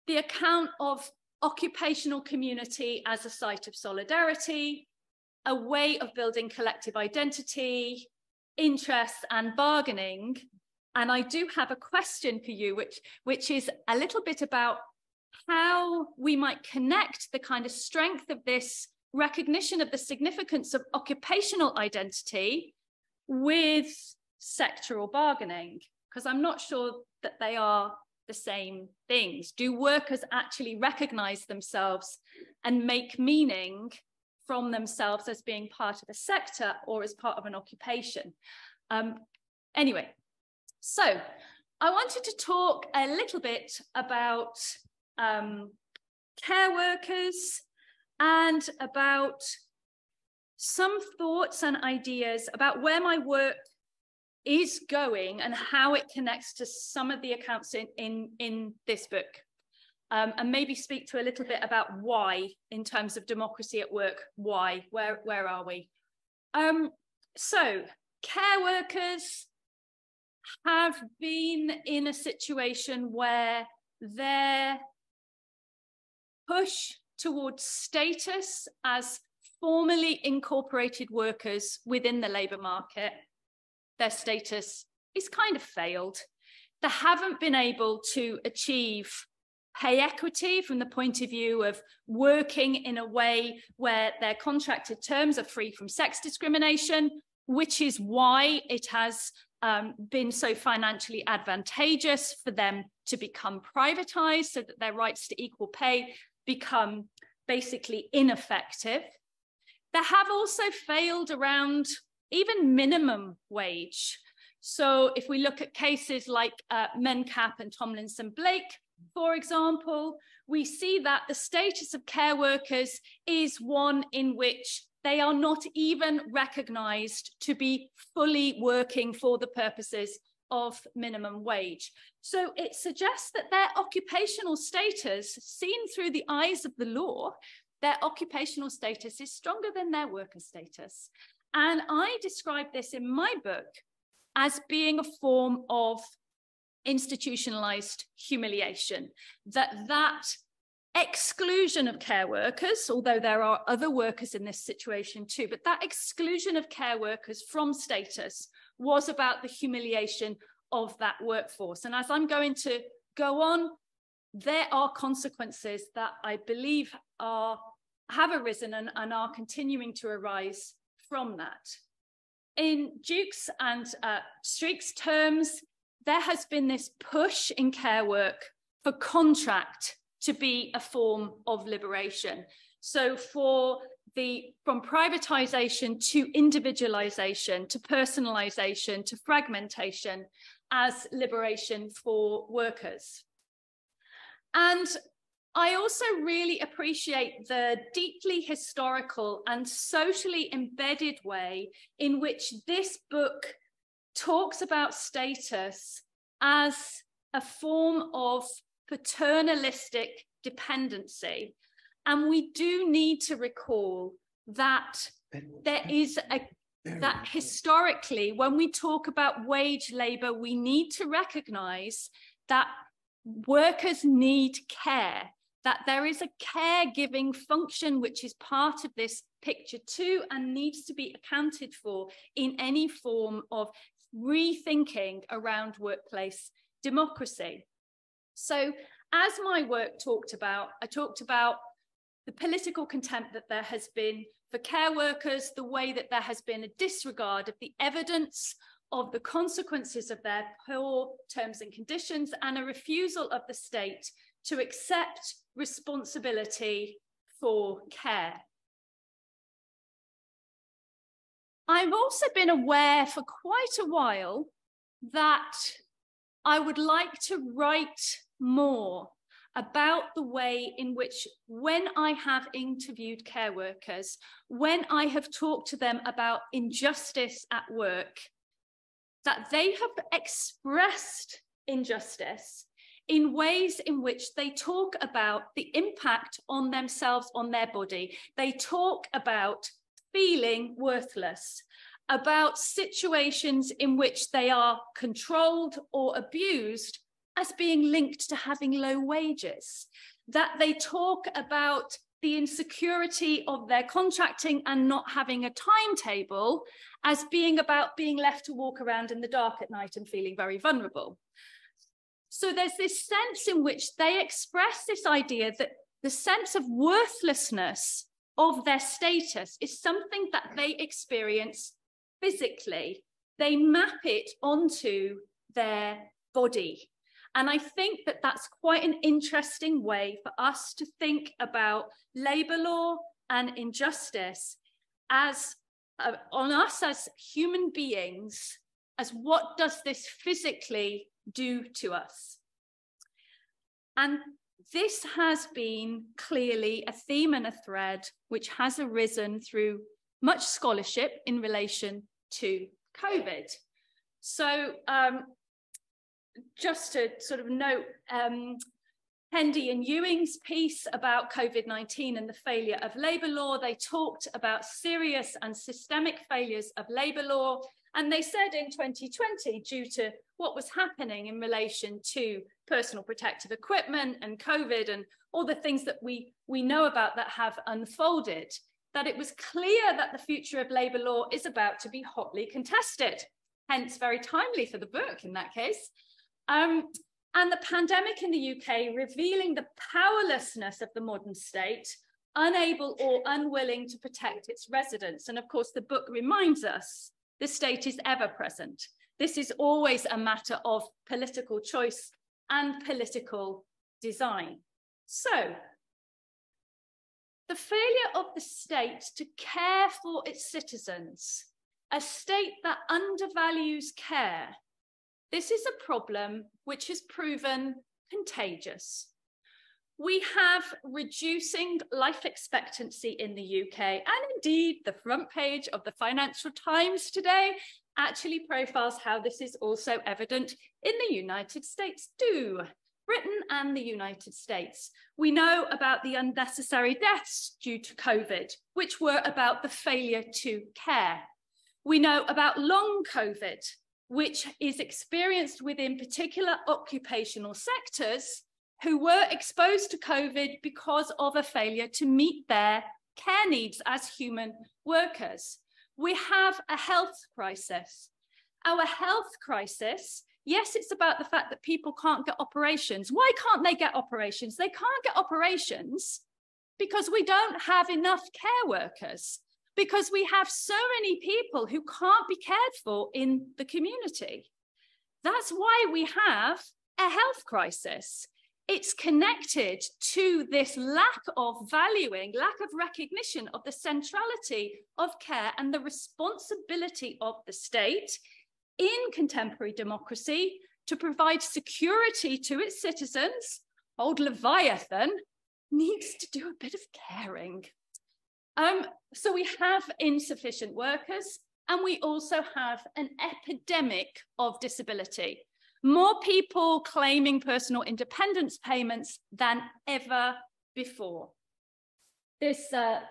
the account of occupational community as a site of solidarity, a way of building collective identity, interests and bargaining. And I do have a question for you, which is a little bit about how we might connect the kind of strength of this recognition of the significance of occupational identity with sectoral bargaining, because I'm not sure that they are the same things. Do workers actually recognize themselves and make meaning from themselves as being part of a sector or as part of an occupation? Anyway, so I wanted to talk a little bit about care workers and about some thoughts and ideas about where my work is going and how it connects to some of the accounts in this book, and maybe speak to a little bit about why, in terms of democracy at work, why, where are we? So care workers have been in a situation where their push towards status as formally incorporated workers within the labour market, their status is kind of failed. They haven't been able to achieve pay equity from the point of view of working in a way where their contracted terms are free from sex discrimination, which is why it has been so financially advantageous for them to become privatized, so that their rights to equal pay become basically ineffective. They have also failed around even minimum wage. So if we look at cases like Menkapp and Tomlinson Blake, for example, we see that the status of care workers is one in which they are not even recognised to be fully working for the purposes of minimum wage. So it suggests that their occupational status, seen through the eyes of the law, their occupational status is stronger than their worker status. And I describe this in my book as being a form of institutionalized humiliation, that exclusion of care workers, although there are other workers in this situation too, but that exclusion of care workers from status was about the humiliation of that workforce. And as I'm going to go on, there are consequences that I believe have arisen and are continuing to arise from that. In Dukes and Streeck's terms, there has been this push in care work for contract to be a form of liberation. So from privatization to individualization, to personalization, to fragmentation as liberation for workers. And I also really appreciate the deeply historical and socially embedded way in which this book talks about status as a form of paternalistic dependency. And we do need to recall that there is that historically, when we talk about wage labour, we need to recognise that workers need care, that there is a caregiving function which is part of this picture too and needs to be accounted for in any form of rethinking around workplace democracy. So as my work talked about, I talked about the political contempt that there has been for care workers, the way that there has been a disregard of the evidence of the consequences of their poor terms and conditions, and a refusal of the state to accept responsibility for care. I've also been aware for quite a while that I would like to write more about the way in which, when I have interviewed care workers, when I have talked to them about injustice at work, that they have expressed injustice in ways in which they talk about the impact on themselves, on their body. They talk about feeling worthless, about situations in which they are controlled or abused as being linked to having low wages, that they talk about the insecurity of their contracting and not having a timetable as being about being left to walk around in the dark at night and feeling very vulnerable. So there's this sense in which they express this idea that the sense of worthlessness of their status is something that they experience physically. They map it onto their body. And I think that that's quite an interesting way for us to think about labour law and injustice as on us as human beings, as what does this physically do to us. And this has been clearly a theme and a thread which has arisen through much scholarship in relation to COVID. So just to sort of note Hendy and Ewing's piece about COVID-19 and the failure of labour law, they talked about serious and systemic failures of labour law. And they said in 2020, due to what was happening in relation to personal protective equipment and COVID and all the things that we know about that have unfolded, that it was clear that the future of labour law is about to be hotly contested, hence very timely for the book in that case. And the pandemic in the UK revealing the powerlessness of the modern state, unable or unwilling to protect its residents. And of course, the book reminds us the state is ever present. This is always a matter of political choice and political design. So, the failure of the state to care for its citizens, a state that undervalues care, this is a problem which has proven contagious. We have reducing life expectancy in the UK, and indeed the front page of the Financial Times today actually profiles how this is also evident in the United States too. Britain and the United States. We know about the unnecessary deaths due to COVID, which were about the failure to care. We know about long COVID, which is experienced within particular occupational sectors who were exposed to COVID because of a failure to meet their care needs as human workers. We have a health crisis. Our health crisis, yes, it's about the fact that people can't get operations. Why can't they get operations? They can't get operations because we don't have enough care workers, because we have so many people who can't be cared for in the community. That's why we have a health crisis. It's connected to this lack of valuing, lack of recognition of the centrality of care and the responsibility of the state in contemporary democracy to provide security to its citizens. Old Leviathan needs to do a bit of caring. So we have insufficient workers, and we also have an epidemic of disability. More people claiming personal independence payments than ever before. This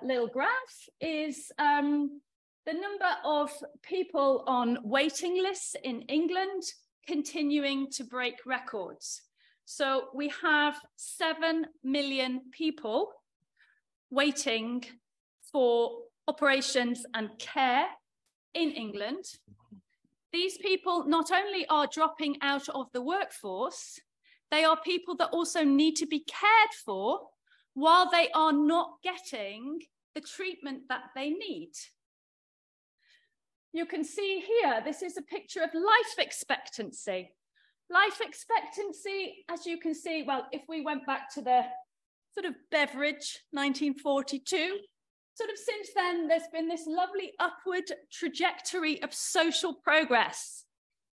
little graph is the number of people on waiting lists in England continuing to break records. So we have 7 million people waiting for operations and care in England. These people not only are dropping out of the workforce, they are people that also need to be cared for while they are not getting the treatment that they need. You can see here, this is a picture of life expectancy. Life expectancy, as you can see, well, if we went back to the sort of beverage 1942, sort of since then, there's been this lovely upward trajectory of social progress.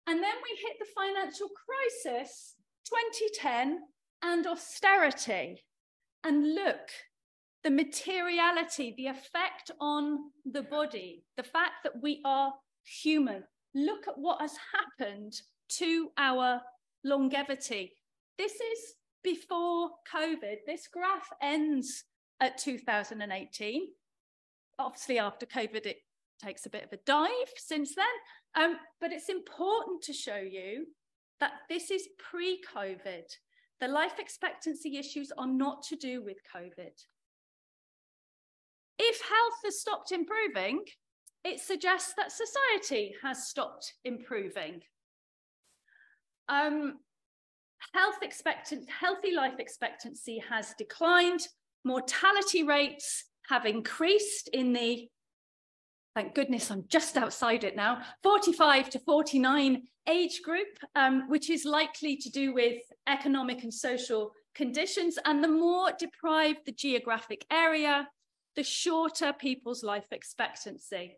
And then we hit the financial crisis, 2010, and austerity. And look, the materiality, the effect on the body, the fact that we are human. Look at what has happened to our longevity. This is before COVID. This graph ends at 2018. Obviously, after COVID, it takes a bit of a dive since then. But it's important to show you that this is pre-COVID. The life expectancy issues are not to do with COVID. If health has stopped improving, it suggests that society has stopped improving. Healthy life expectancy has declined. Mortality rates have increased in the, thank goodness I'm just outside it now, 45 to 49 age group, which is likely to do with economic and social conditions. And the more deprived the geographic area, the shorter people's life expectancy.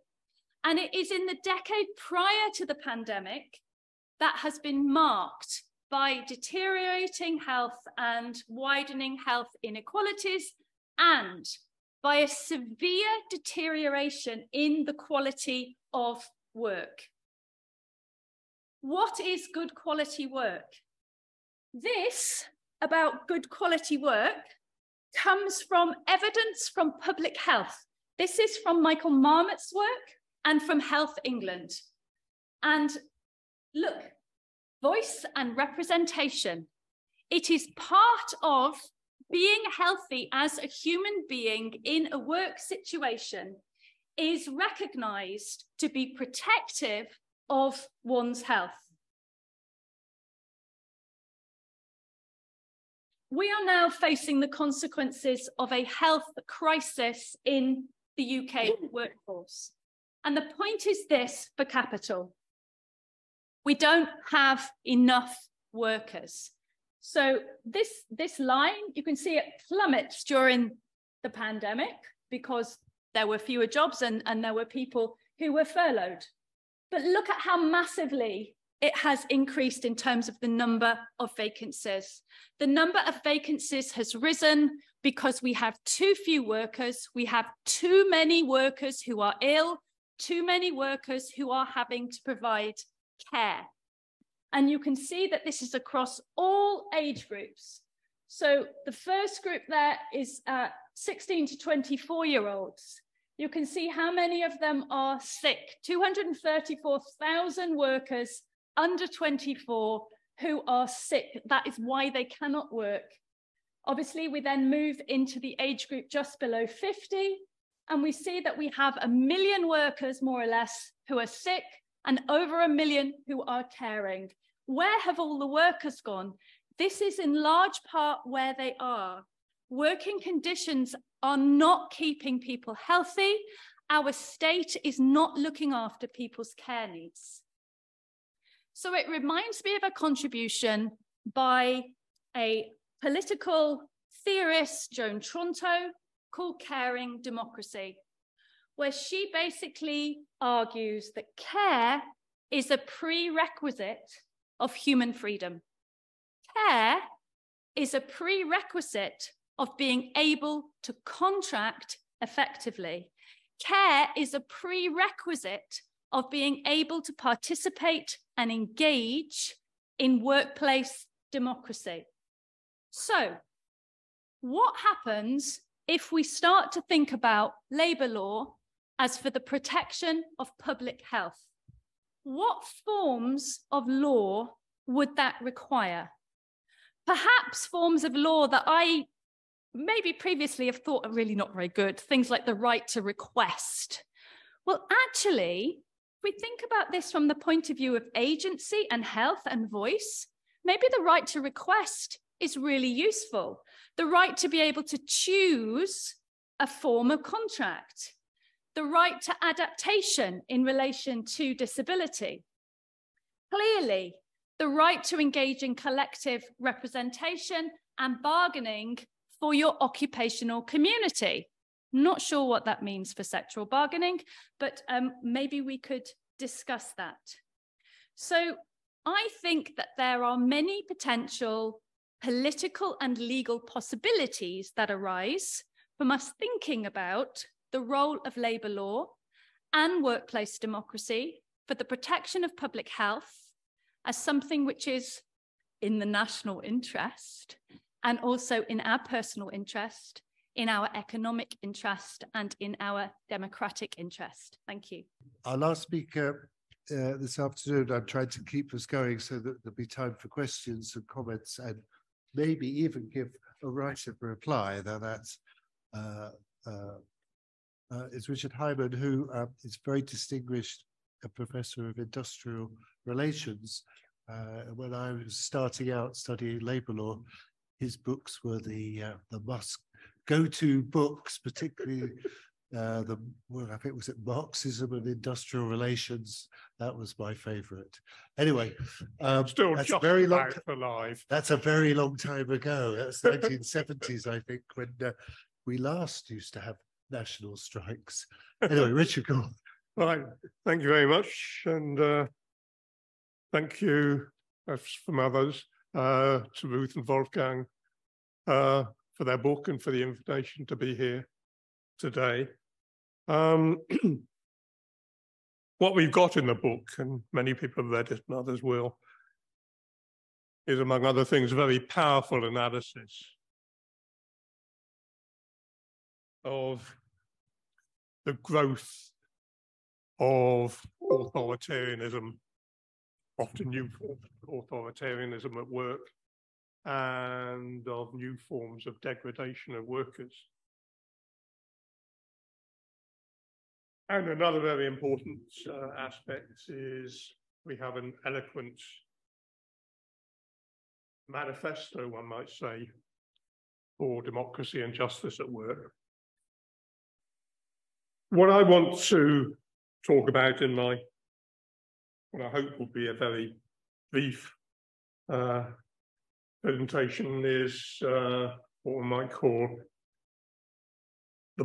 And it is in the decade prior to the pandemic that has been marked by deteriorating health and widening health inequalities, and by a severe deterioration in the quality of work. What is good quality work? This about good quality work comes from evidence from public health. This is from Michael Marmot's work and from Health England. And look, voice and representation. It is part of being healthy as a human being in a work situation is recognized to be protective of one's health. We are now facing the consequences of a health crisis in the UK workforce. And the point is this for Capital. We don't have enough workers. So this line, you can see it plummets during the pandemic because there were fewer jobs and there were people who were furloughed. But look at how massively it has increased in terms of the number of vacancies. The number of vacancies has risen because we have too few workers, we have too many workers who are ill, too many workers who are having to provide care. And you can see that this is across all age groups. So the first group there is 16 to 24-year-olds. You can see how many of them are sick. 234,000 workers under 24 who are sick. That is why they cannot work. Obviously, we then move into the age group just below 50, and we see that we have 1 million workers, more or less, who are sick, and over 1 million who are caring. Where have all the workers gone? This is in large part where they are. Working conditions are not keeping people healthy. Our state is not looking after people's care needs. So it reminds me of a contribution by a political theorist, Joan Tronto, called Caring Democracy, where she basically argues that care is a prerequisite of human freedom. Care is a prerequisite of being able to contract effectively. Care is a prerequisite of being able to participate and engage in workplace democracy. So, what happens if we start to think about labour law as for the protection of public health? What forms of law would that require? Perhaps forms of law that I maybe previously have thought are really not very good, things like the right to request. Well, actually, if we think about this from the point of view of agency and health and voice, maybe the right to request is really useful. The right to be able to choose a form of contract. The right to adaptation in relation to disability. Clearly, the right to engage in collective representation and bargaining for your occupational community. Not sure what that means for sectoral bargaining, but maybe we could discuss that. So I think that there are many potential political and legal possibilities that arise from us thinking about the role of labour law and workplace democracy for the protection of public health as something which is in the national interest and also in our personal interest, in our economic interest and in our democratic interest. Thank you. Our last speaker this afternoon, I'm trying to keep us going so that there'll be time for questions and comments and maybe even give a right of reply. Now that's it's Richard Hyman, who is very distinguished a professor of industrial relations. When I was starting out studying labour law, his books were the must go-to books, particularly I think was it Marxism and Industrial Relations. That was my favourite. Anyway, still that's very long. Alive. That's a very long time ago. That's the 1970s, I think, when we last used to have national strikes. Anyway, Richard, go on. Right, thank you very much, and thank you from others to Ruth and Wolfgang for their book and for the invitation to be here today. What we've got in the book, and many people have read it and others will, is, among other things, a very powerful analysis of the growth of authoritarianism, often new forms of authoritarianism at work, and of new forms of degradation of workers. And another very important aspect is we have an eloquent manifesto, one might say, for democracy and justice at work. What I want to talk about in my, what I hope will be a very brief presentation, is what we might call the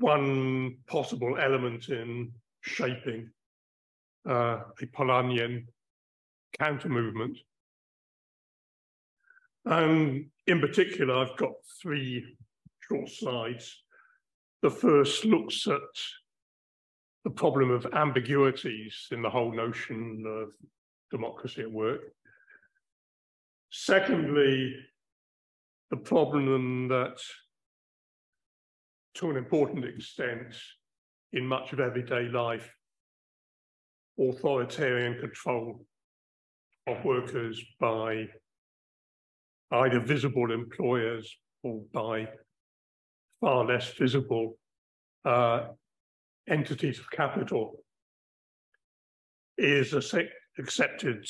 one possible element in shaping a Polanyian counter-movement. And in particular, I've got three short slides. The first looks at the problem of ambiguities in the whole notion of democracy at work. Secondly, the problem that, to an important extent, in much of everyday life, authoritarian control of workers by either visible employers or by far less visible entities of capital is accepted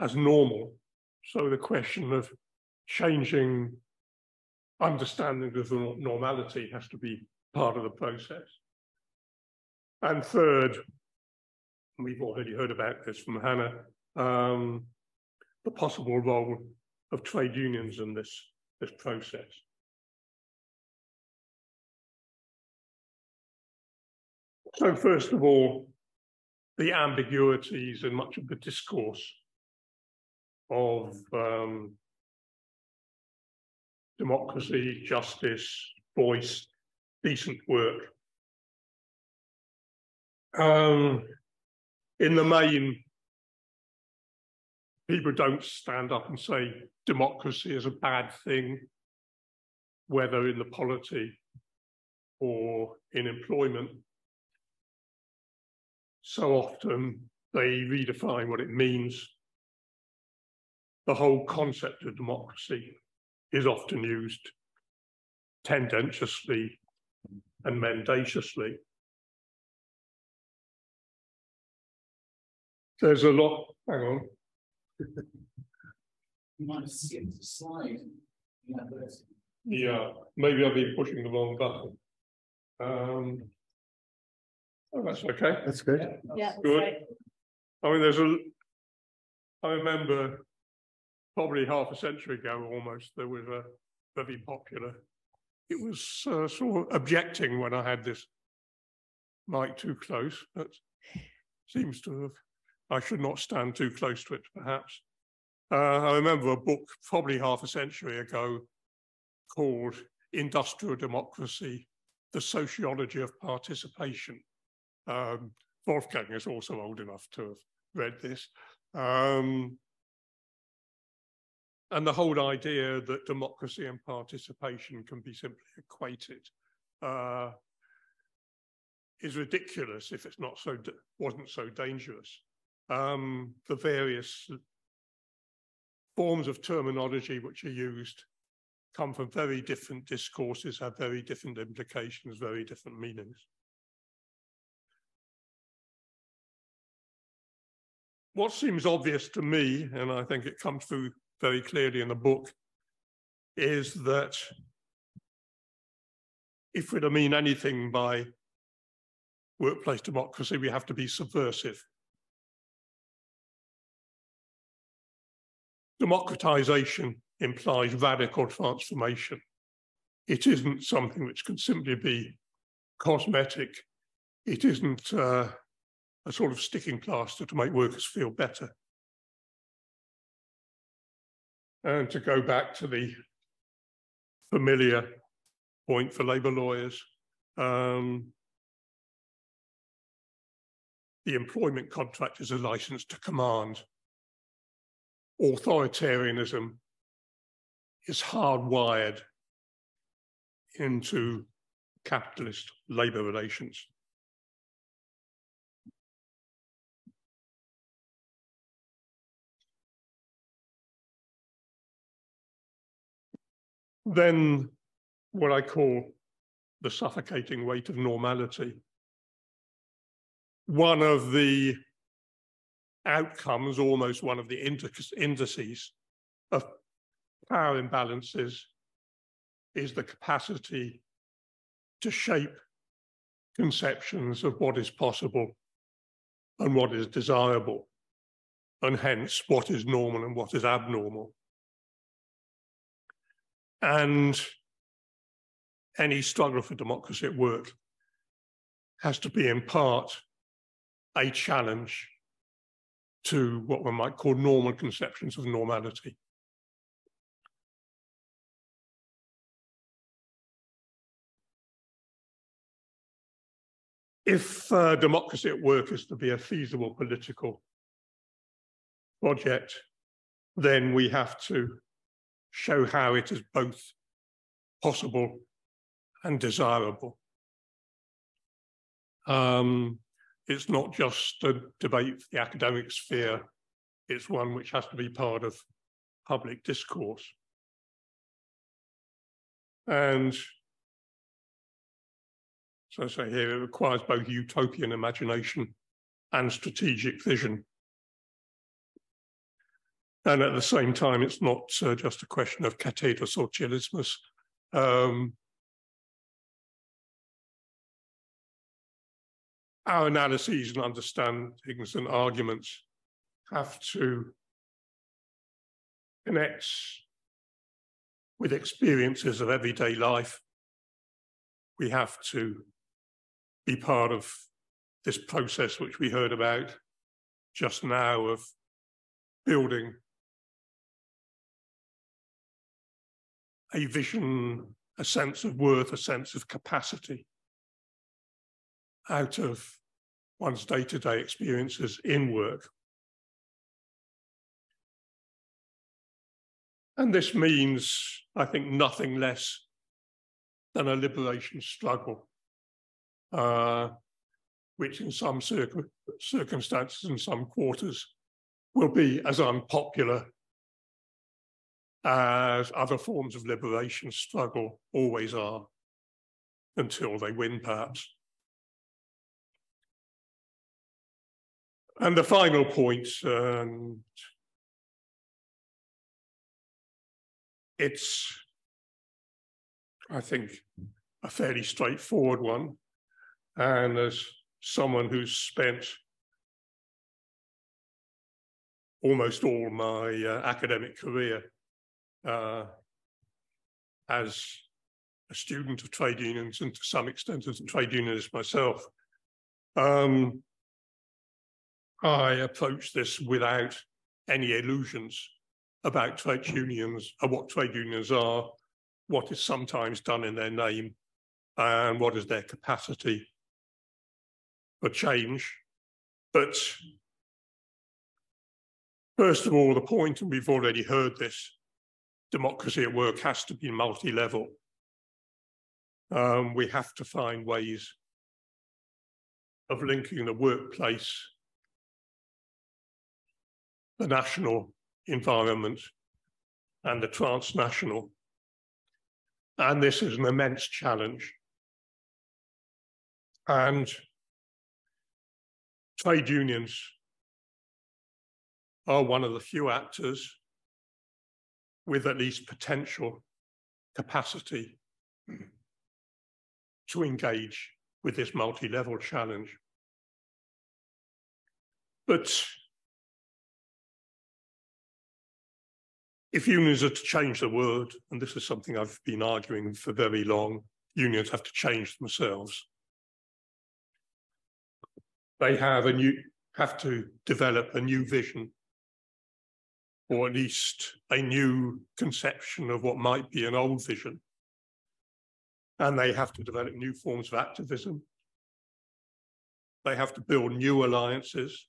as normal. So the question of changing understanding of the normality has to be part of the process. And third, we've already heard about this from Hannah, the possible role of trade unions in this process. So first of all, the ambiguities in much of the discourse of democracy, justice, voice, decent work. In the main, people don't stand up and say democracy is a bad thing, whether in the polity or in employment. So often they redefine what it means. The whole concept of democracy is often used tendentiously and mendaciously. There's a lot, hang on. You might have skipped the slide. Yeah, maybe I've been pushing the wrong button. Oh, that's okay. That's good. Yeah, that's good. Right. I mean, I remember probably half a century ago almost, there was a very popular, it was sort of objecting when I had this mic too close, but seems to have, I should not stand too close to it perhaps. I remember a book probably half a century ago called Industrial Democracy, The Sociology of Participation. Wolfgang is also old enough to have read this. And the whole idea that democracy and participation can be simply equated is ridiculous if it's not so, wasn't so dangerous. The various forms of terminology which are used come from very different discourses, have very different implications, very different meanings. What seems obvious to me, and I think it comes through very clearly in the book, is that if we're to mean anything by workplace democracy, we have to be subversive. Democratization implies radical transformation. It isn't something which can simply be cosmetic. It isn't a sort of sticking plaster to make workers feel better. And to go back to the familiar point for labour lawyers, the employment contract is a license to command. Authoritarianism is hardwired into capitalist labour relations. Then what I call the suffocating weight of normality. One of the outcomes, almost one of the indices of power imbalances, is the capacity to shape conceptions of what is possible and what is desirable, and hence what is normal and what is abnormal. And any struggle for democracy at work has to be in part a challenge to what one might call normal conceptions of normality. If democracy at work is to be a feasible political project, then we have to show how it is both possible and desirable. It's not just a debate for the academic sphere, it's one which has to be part of public discourse. And so I say here, it requires both utopian imagination and strategic vision. And at the same time, it's not just a question of cathedral socialismus. Our analyses and understandings and arguments have to connect with experiences of everyday life. We have to be part of this process which we heard about just now of building a vision, a sense of worth, a sense of capacity out of one's day-to-day experiences in work. And this means, I think, nothing less than a liberation struggle, which in some circumstances, in some quarters, will be as unpopular as other forms of liberation struggle always are, until they win, perhaps. And the final point, it's, I think, a fairly straightforward one. And as someone who's spent almost all my academic career as a student of trade unions and to some extent as a trade unionist myself, I approach this without any illusions about trade unions and what trade unions are, what is sometimes done in their name, and what is their capacity for change. But first of all, the point, and we've already heard this, democracy at work has to be multi-level. We have to find ways of linking the workplace, the national environment, and the transnational. And this is an immense challenge. And trade unions are one of the few actors with at least potential capacity to engage with this multi-level challenge. But if unions are to change the world, and this is something I've been arguing for very long, unions have to change themselves. They have to develop a new vision, or at least a new conception of what might be an old vision. And they have to develop new forms of activism. They have to build new alliances.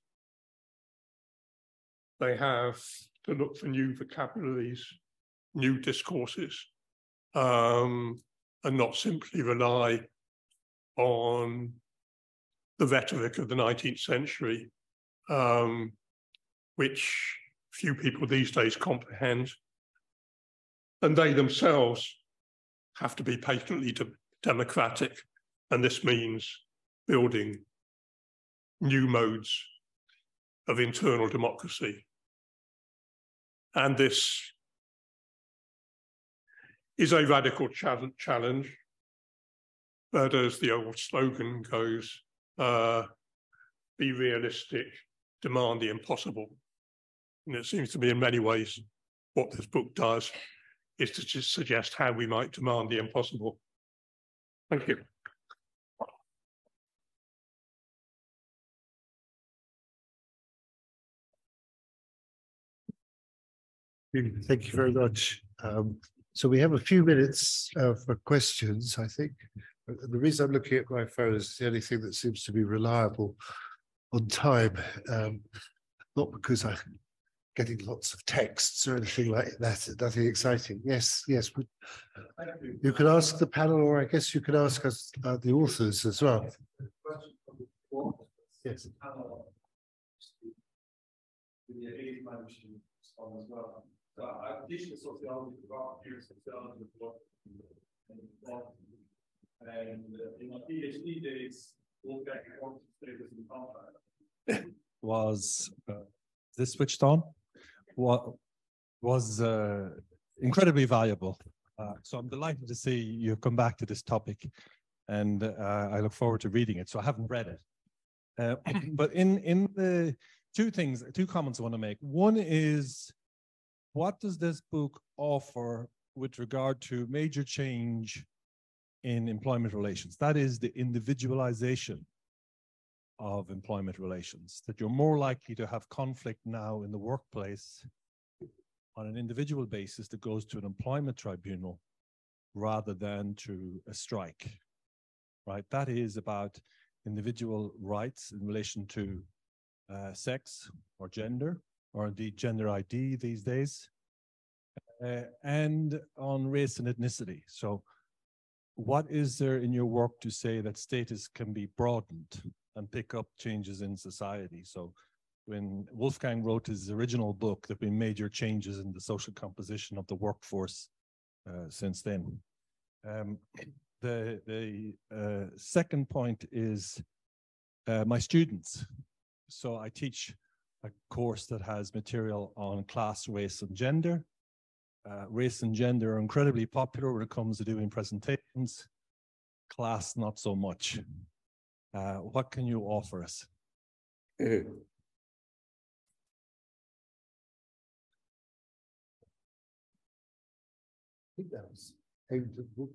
They have to look for new vocabularies, new discourses, and not simply rely on the rhetoric of the 19th century, which few people these days comprehend. And they themselves have to be patently democratic, and this means building new modes of internal democracy. And this is a radical challenge, but as the old slogan goes, be realistic, demand the impossible. And it seems to me in many ways what this book does is to just suggest how we might demand the impossible. Thank you. Thank you very much. So we have a few minutes for questions, I think. The reason I'm looking at my phone is the only thing that seems to be reliable on time, not because I'm getting lots of texts or anything like that, nothing exciting. Yes, yes. You can ask the panel, or I guess you can ask us, the authors as well. Yes. So I teach the sociology about here sociology and in my PhD days, Wolfgang Streeck, Status and Contract. Was this switched on? What was incredibly valuable. So I'm delighted to see you come back to this topic, and I look forward to reading it. So I haven't read it, but in the two comments I want to make. One is, what does this book offer with regard to major change in employment relations? That is the individualization of employment relations, that you're more likely to have conflict now in the workplace on an individual basis that goes to an employment tribunal rather than to a strike, right? That is about individual rights in relation to sex or gender, or indeed gender ID these days, and on race and ethnicity. So what is there in your work to say that status can be broadened and pick up changes in society? So when Wolfgang wrote his original book, there have been major changes in the social composition of the workforce since then. The second point is my students. So I teach a course that has material on class, race, and gender. Race and gender are incredibly popular when it comes to doing presentations. Class, not so much. What can you offer us? I think that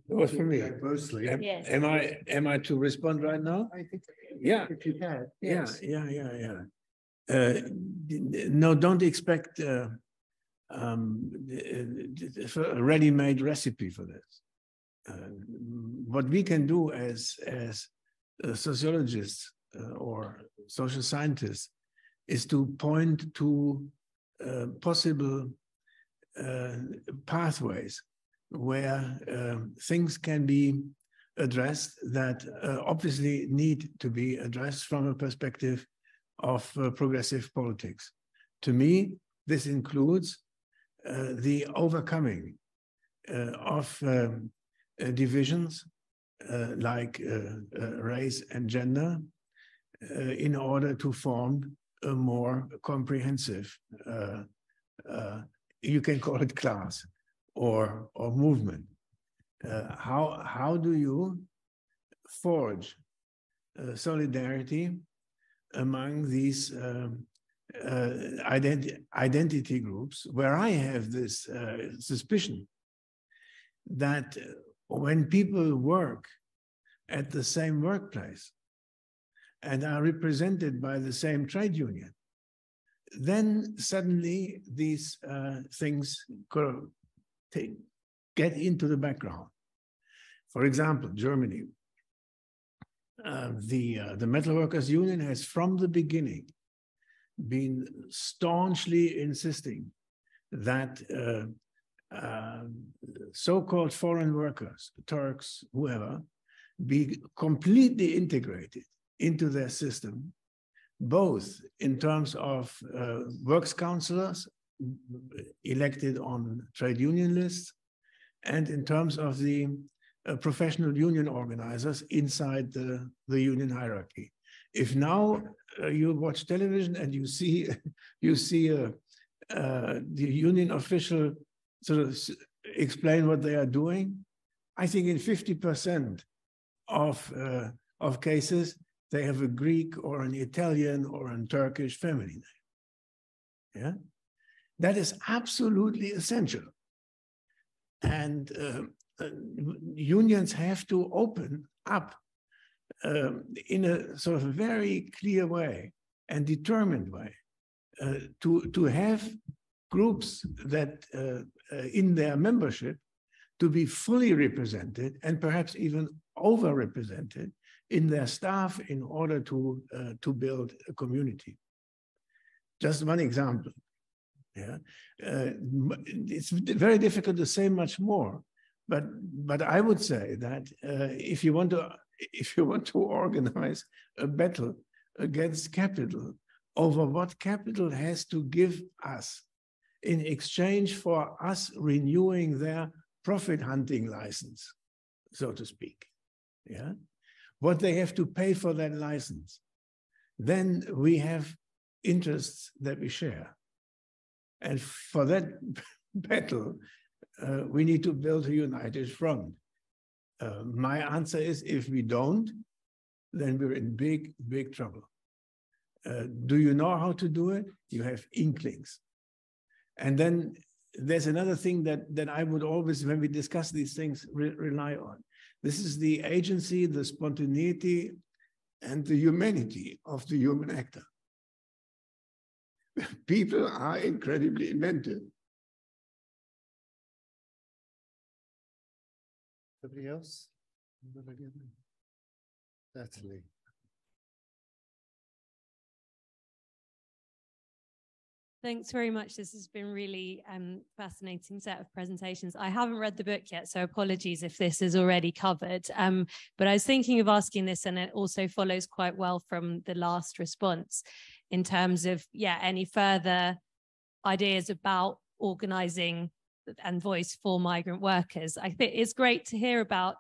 was for me mostly. Yes. Am I to respond right now? I think. Yeah. If you can. Yes. Yeah. No, don't expect a ready-made recipe for this. What we can do as sociologists or social scientists is to point to possible pathways where things can be addressed that obviously need to be addressed from a perspective of progressive politics. To me, this includes the overcoming of divisions like race and gender in order to form a more comprehensive, you can call it class or movement. How do you forge solidarity among these identity groups, where I have this suspicion that when people work at the same workplace and are represented by the same trade union, then suddenly these things get into the background. For example, Germany. The Metal Workers Union has from the beginning been staunchly insisting that so-called foreign workers, Turks, whoever, be completely integrated into their system, both in terms of works councillors elected on trade union lists and in terms of the professional union organizers inside the union hierarchy. If now you watch television and you see the union official sort of explain what they are doing, I think in 50% of cases they have a Greek or an Italian or a Turkish family name. Yeah, that is absolutely essential, and unions have to open up in a sort of very clear way and determined way to have groups that in their membership to be fully represented and perhaps even overrepresented in their staff in order to build a community. Just one example. Yeah, it's very difficult to say much more, but I would say that if you want to organize a battle against capital over what capital has to give us in exchange for us renewing their profit hunting license, so to speak, yeah, what they have to pay for that license, then we have interests that we share. And for that battle, we need to build a united front. My answer is, if we don't, then we're in big, big trouble. Do you know how to do it? You have inklings. And then there's another thing that I would always, when we discuss these things, rely on. This is the agency, the spontaneity, and the humanity of the human actor. People are incredibly inventive. Somebody else? Natalie. Thanks very much. This has been really fascinating set of presentations. I haven't read the book yet, so apologies if this is already covered. But I was thinking of asking this, and it also follows quite well from the last response in terms of, yeah, any further ideas about organising and voice for migrant workers. I think it's great to hear about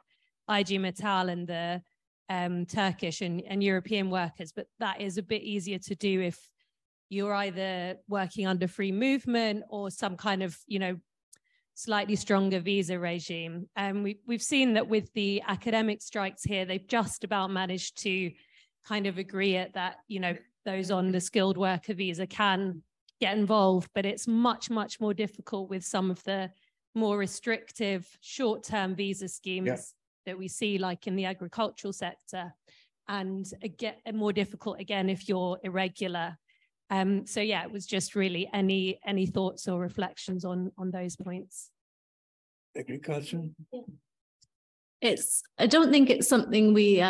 IG Metall and the Turkish and European workers, but that is a bit easier to do if you're either working under free movement or some kind of, you know, slightly stronger visa regime. And we've seen that with the academic strikes here, they've just about managed to kind of agree at that, you know, those on the skilled worker visa can get involved, but it's much, much more difficult with some of the more restrictive short-term visa schemes that we see, like in the agricultural sector, and more difficult again if you're irregular. So yeah, it was just really any thoughts or reflections on those points. Agriculture. Yeah. I don't think it's something we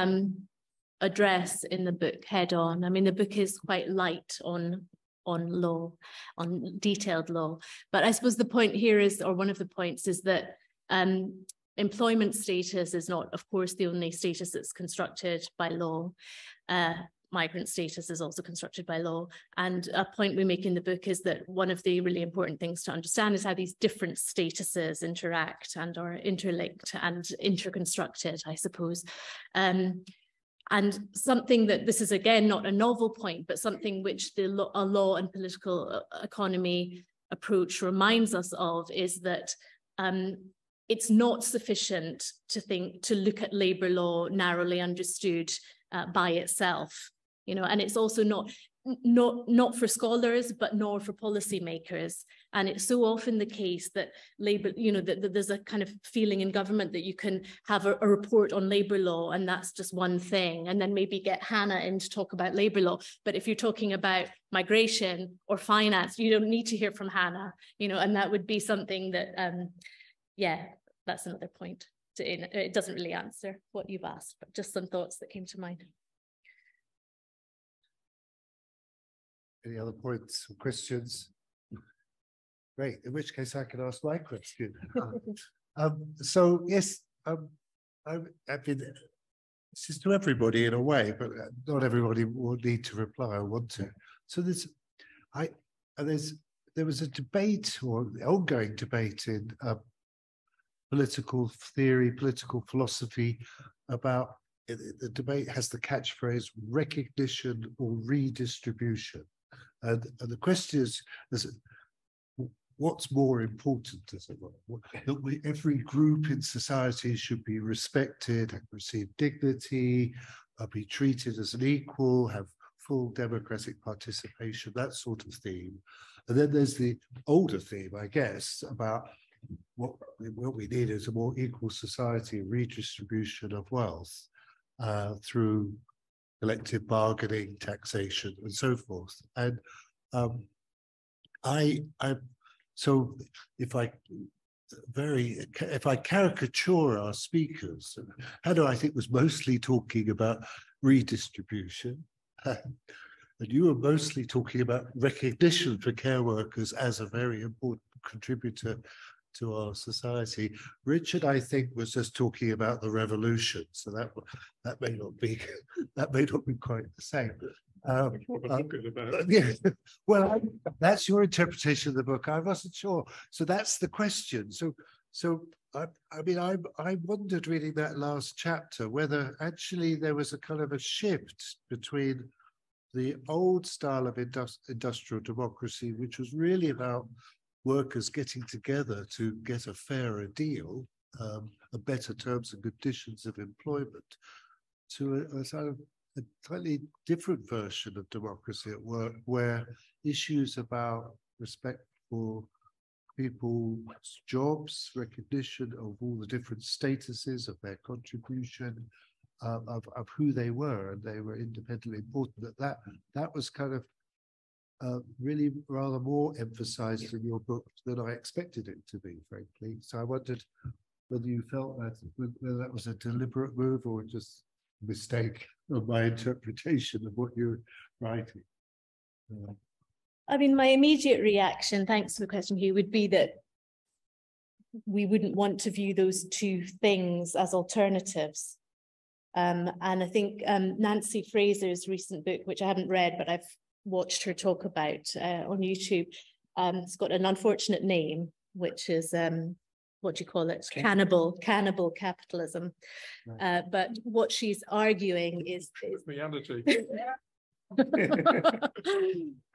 address in the book head on. I mean, the book is quite light on law, on detailed law. But I suppose the point here is, or one of the points is that employment status is not, of course, the only status that's constructed by law. Migrant status is also constructed by law. And a point we make in the book is that one of the really important things to understand is how these different statuses interact and are interlinked and interconstructed, I suppose. And something that, this is again not a novel point, but something which a law and political economy approach reminds us of, is that it's not sufficient to look at labour law narrowly understood by itself, you know, and it's also not for scholars, but nor for policymakers. And it's so often the case that labour, you know, that there's a kind of feeling in government that you can have a report on labour law, and that's just one thing, and then maybe get Hannah in to talk about labour law. But if you're talking about migration or finance, you don't need to hear from Hannah, you know, and that would be something that, yeah, that's another point. It doesn't really answer what you've asked, but just some thoughts that came to mind. Any other points or questions? Great, in which case I can ask my question. So yes, I mean, this is to everybody in a way, but not everybody will need to reply or want to. So there was a debate, or an ongoing debate in political theory, political philosophy, about the debate has the catchphrase recognition or redistribution, and the question is what's more important, as it were, that every group in society should be respected and receive dignity, be treated as an equal, have full democratic participation, that sort of theme. And then there's the older theme, I guess, about what we need is a more equal society, redistribution of wealth through collective bargaining, taxation, and so forth. And so if I caricature our speakers, Hannah, I think, was mostly talking about redistribution. And you were mostly talking about recognition for care workers as a very important contributor to our society. Richard, I think, was just talking about the revolution, so that may not be quite the same. Yeah, well, that's your interpretation of the book. I wasn't sure. So that's the question. So I wondered, reading that last chapter, whether actually there was a kind of a shift between the old style of industrial democracy, which was really about workers getting together to get a fairer deal, a better terms and conditions of employment, to a sort of a slightly different version of democracy at work, where issues about respect for people's jobs, recognition of all the different statuses of their contribution, of who they were, and they were independently important. That was kind of really rather more emphasized in your book than I expected it to be, frankly. So I wondered whether you felt that, whether that was a deliberate move or just a mistake of my interpretation of what you're writing. I mean, my immediate reaction, thanks for the question, Hugh, would be that we wouldn't want to view those two things as alternatives. And I think Nancy Fraser's recent book, which I haven't read, but I've watched her talk about on YouTube. It's got an unfortunate name, which is what do you call it? Cannibal capitalism. Right. But what she's arguing is reality.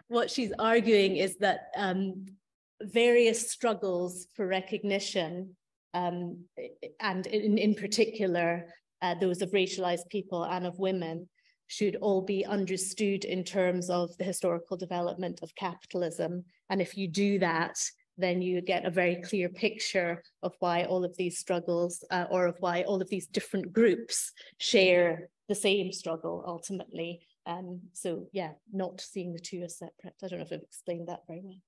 What she's arguing is that various struggles for recognition, and in particular those of racialized people and of women, should all be understood in terms of the historical development of capitalism. And if you do that, then you get a very clear picture of why all of these struggles, or of why all of these different groups share the same struggle ultimately, So yeah, not seeing the two as separate. I don't know if I've explained that very well.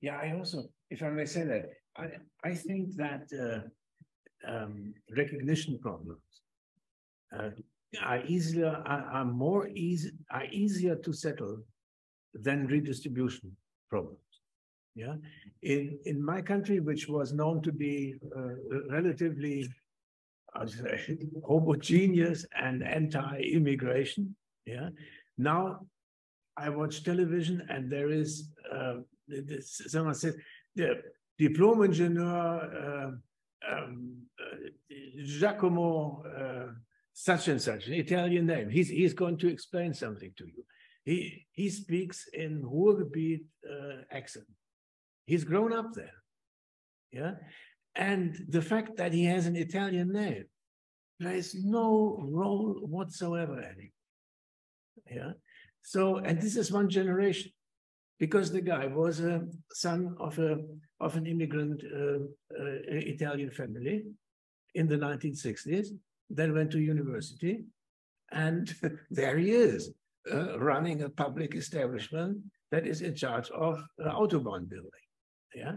Yeah, I also, if I may say that, I think that recognition problems are easier to settle than redistribution problems. Yeah, in my country, which was known to be relatively homogeneous and anti-immigration. Yeah. Now I watch television, and there is someone says the diploma engineer Giacomo such and such, an Italian name. He's going to explain something to you. He speaks in Ruhrgebiet accent. He's grown up there. Yeah. And the fact that he has an Italian name plays no role whatsoever anymore. Yeah. So, and this is one generation, because the guy was a son of an immigrant Italian family in the 1960s. Then went to university, and there he is, running a public establishment that is in charge of autobahn building. Yeah.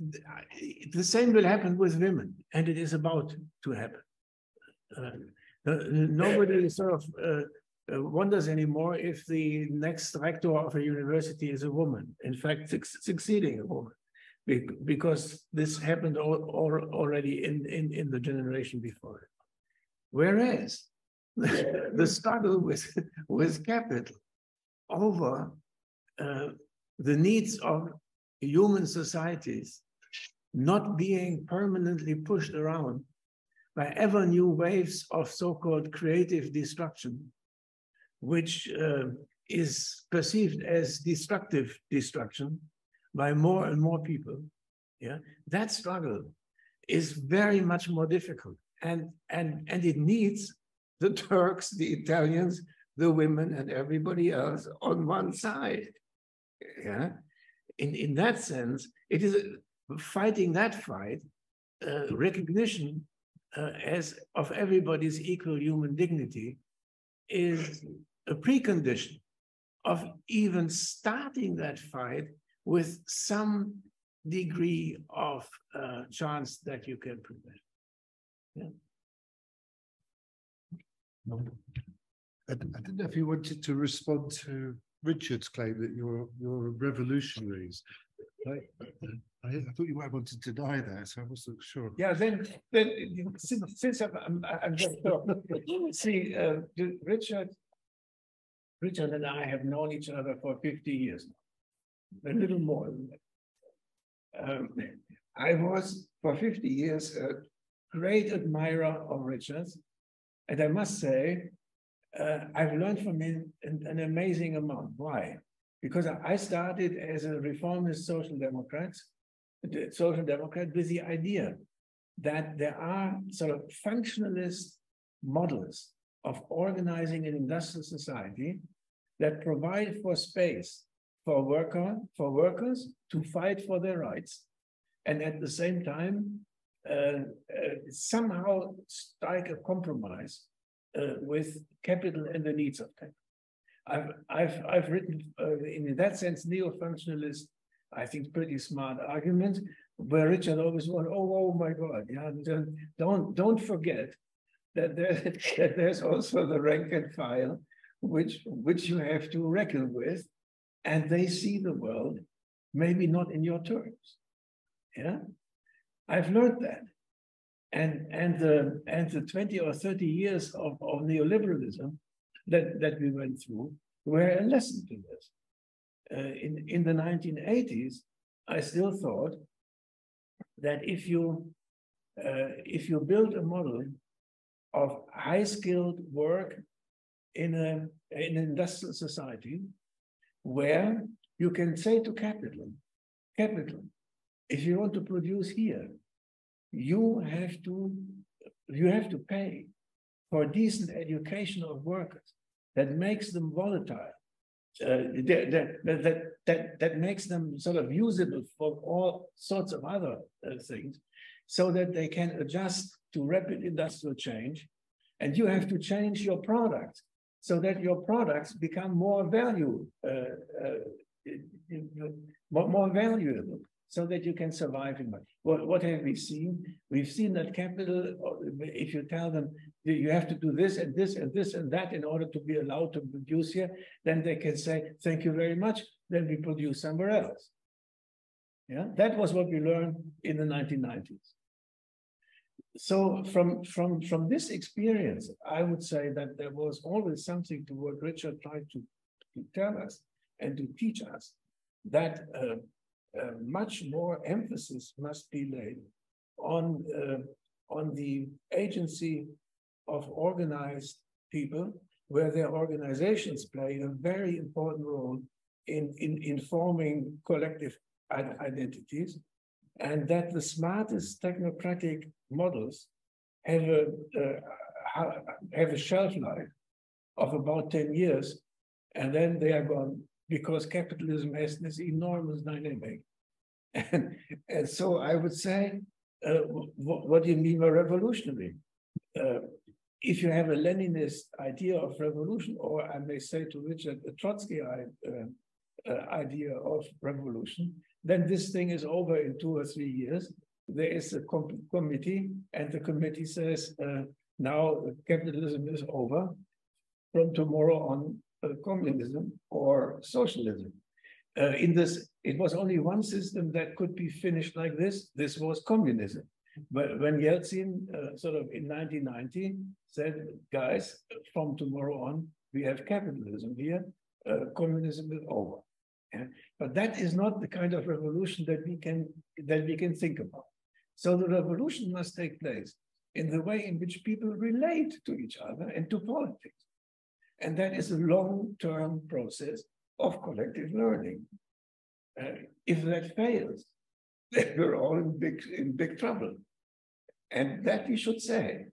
The same will happen with women, and it is about to happen. Nobody sort of wonders anymore if the next rector of a university is a woman, in fact, succeeding a woman, because this happened already in the generation before it. Whereas the struggle with capital over the needs of human societies not being permanently pushed around by ever new waves of so-called creative destruction, which is perceived as destructive destruction by more and more people. Yeah, that struggle is very much more difficult, and it needs the Turks, the Italians, the women, and everybody else on one side. Yeah, in that sense, it is fighting that fight, recognition as of everybody's equal human dignity is a precondition of even starting that fight with some degree of chance that you can prevent. Yeah. I don't know if you wanted to respond to Richard's claim that you're revolutionaries. I thought you might want to deny that, so I wasn't sure. Yeah, then since I'm just see, Richard and I have known each other for 50 years now, a little more than that. I was for 50 years a great admirer of Richard's, and I must say I've learned from him an amazing amount. Why? Because I started as a reformist social democrat with the idea that there are sort of functionalist models of organizing an industrial society that provide for space for workers to fight for their rights, and at the same time somehow strike a compromise with capital and the needs of capital. I've written in that sense neo-functionalist, I think, pretty smart arguments where Richard always went, oh my God, yeah, don't forget that there's also the rank and file which you have to reckon with, and they see the world maybe not in your terms. Yeah, I've learned that, and the 20 or 30 years of neoliberalism that we went through were a lesson to this. In the 1980s, I still thought that if you build a model of high-skilled work in an industrial society, where you can say to capital, if you want to produce here, you have to pay for decent education of workers that makes them volatile, that makes them sort of usable for all sorts of other things, so that they can adjust to rapid industrial change. And you have to change your product so that your products become more valuable, so that you can survive in market. What have we seen? We've seen that capital, if you tell them you have to do this and this and this and that in order to be allowed to produce here, then they can say, thank you very much, then we produce somewhere else. Yeah, that was what we learned in the 1990s. So from this experience, I would say that there was always something to what Richard tried to tell us and to teach us, that much more emphasis must be laid on the agency of organized people, where their organizations play a very important role in forming collective identities, and that the smartest technocratic models have a shelf life of about 10 years, and then they are gone, because capitalism has this enormous dynamic. And so I would say, what do you mean by revolutionary? If you have a Leninist idea of revolution, or I may say to Richard, a Trotsky idea of revolution, then this thing is over in 2 or 3 years. There is a committee, and the committee says, now capitalism is over. From tomorrow on, communism or socialism. In this, it was only one system that could be finished like this. This was communism. But when Yeltsin sort of in 1990 said, guys, from tomorrow on, we have capitalism here. Communism is over. Yeah? But that is not the kind of revolution that we can think about. So the revolution must take place in the way in which people relate to each other and to politics. And that is a long-term process of collective learning. If that fails, then we're all in big trouble. And that we should say.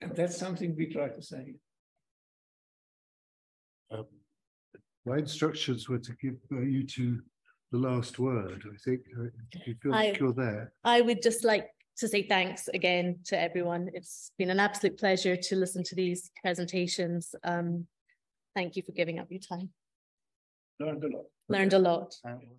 And that's something we try to say. My instructions were to give you two the last word, I think. If you feel like you're there. I would just like to say thanks again to everyone. It's been an absolute pleasure to listen to these presentations. Thank you for giving up your time. Learned a lot. Learned a lot.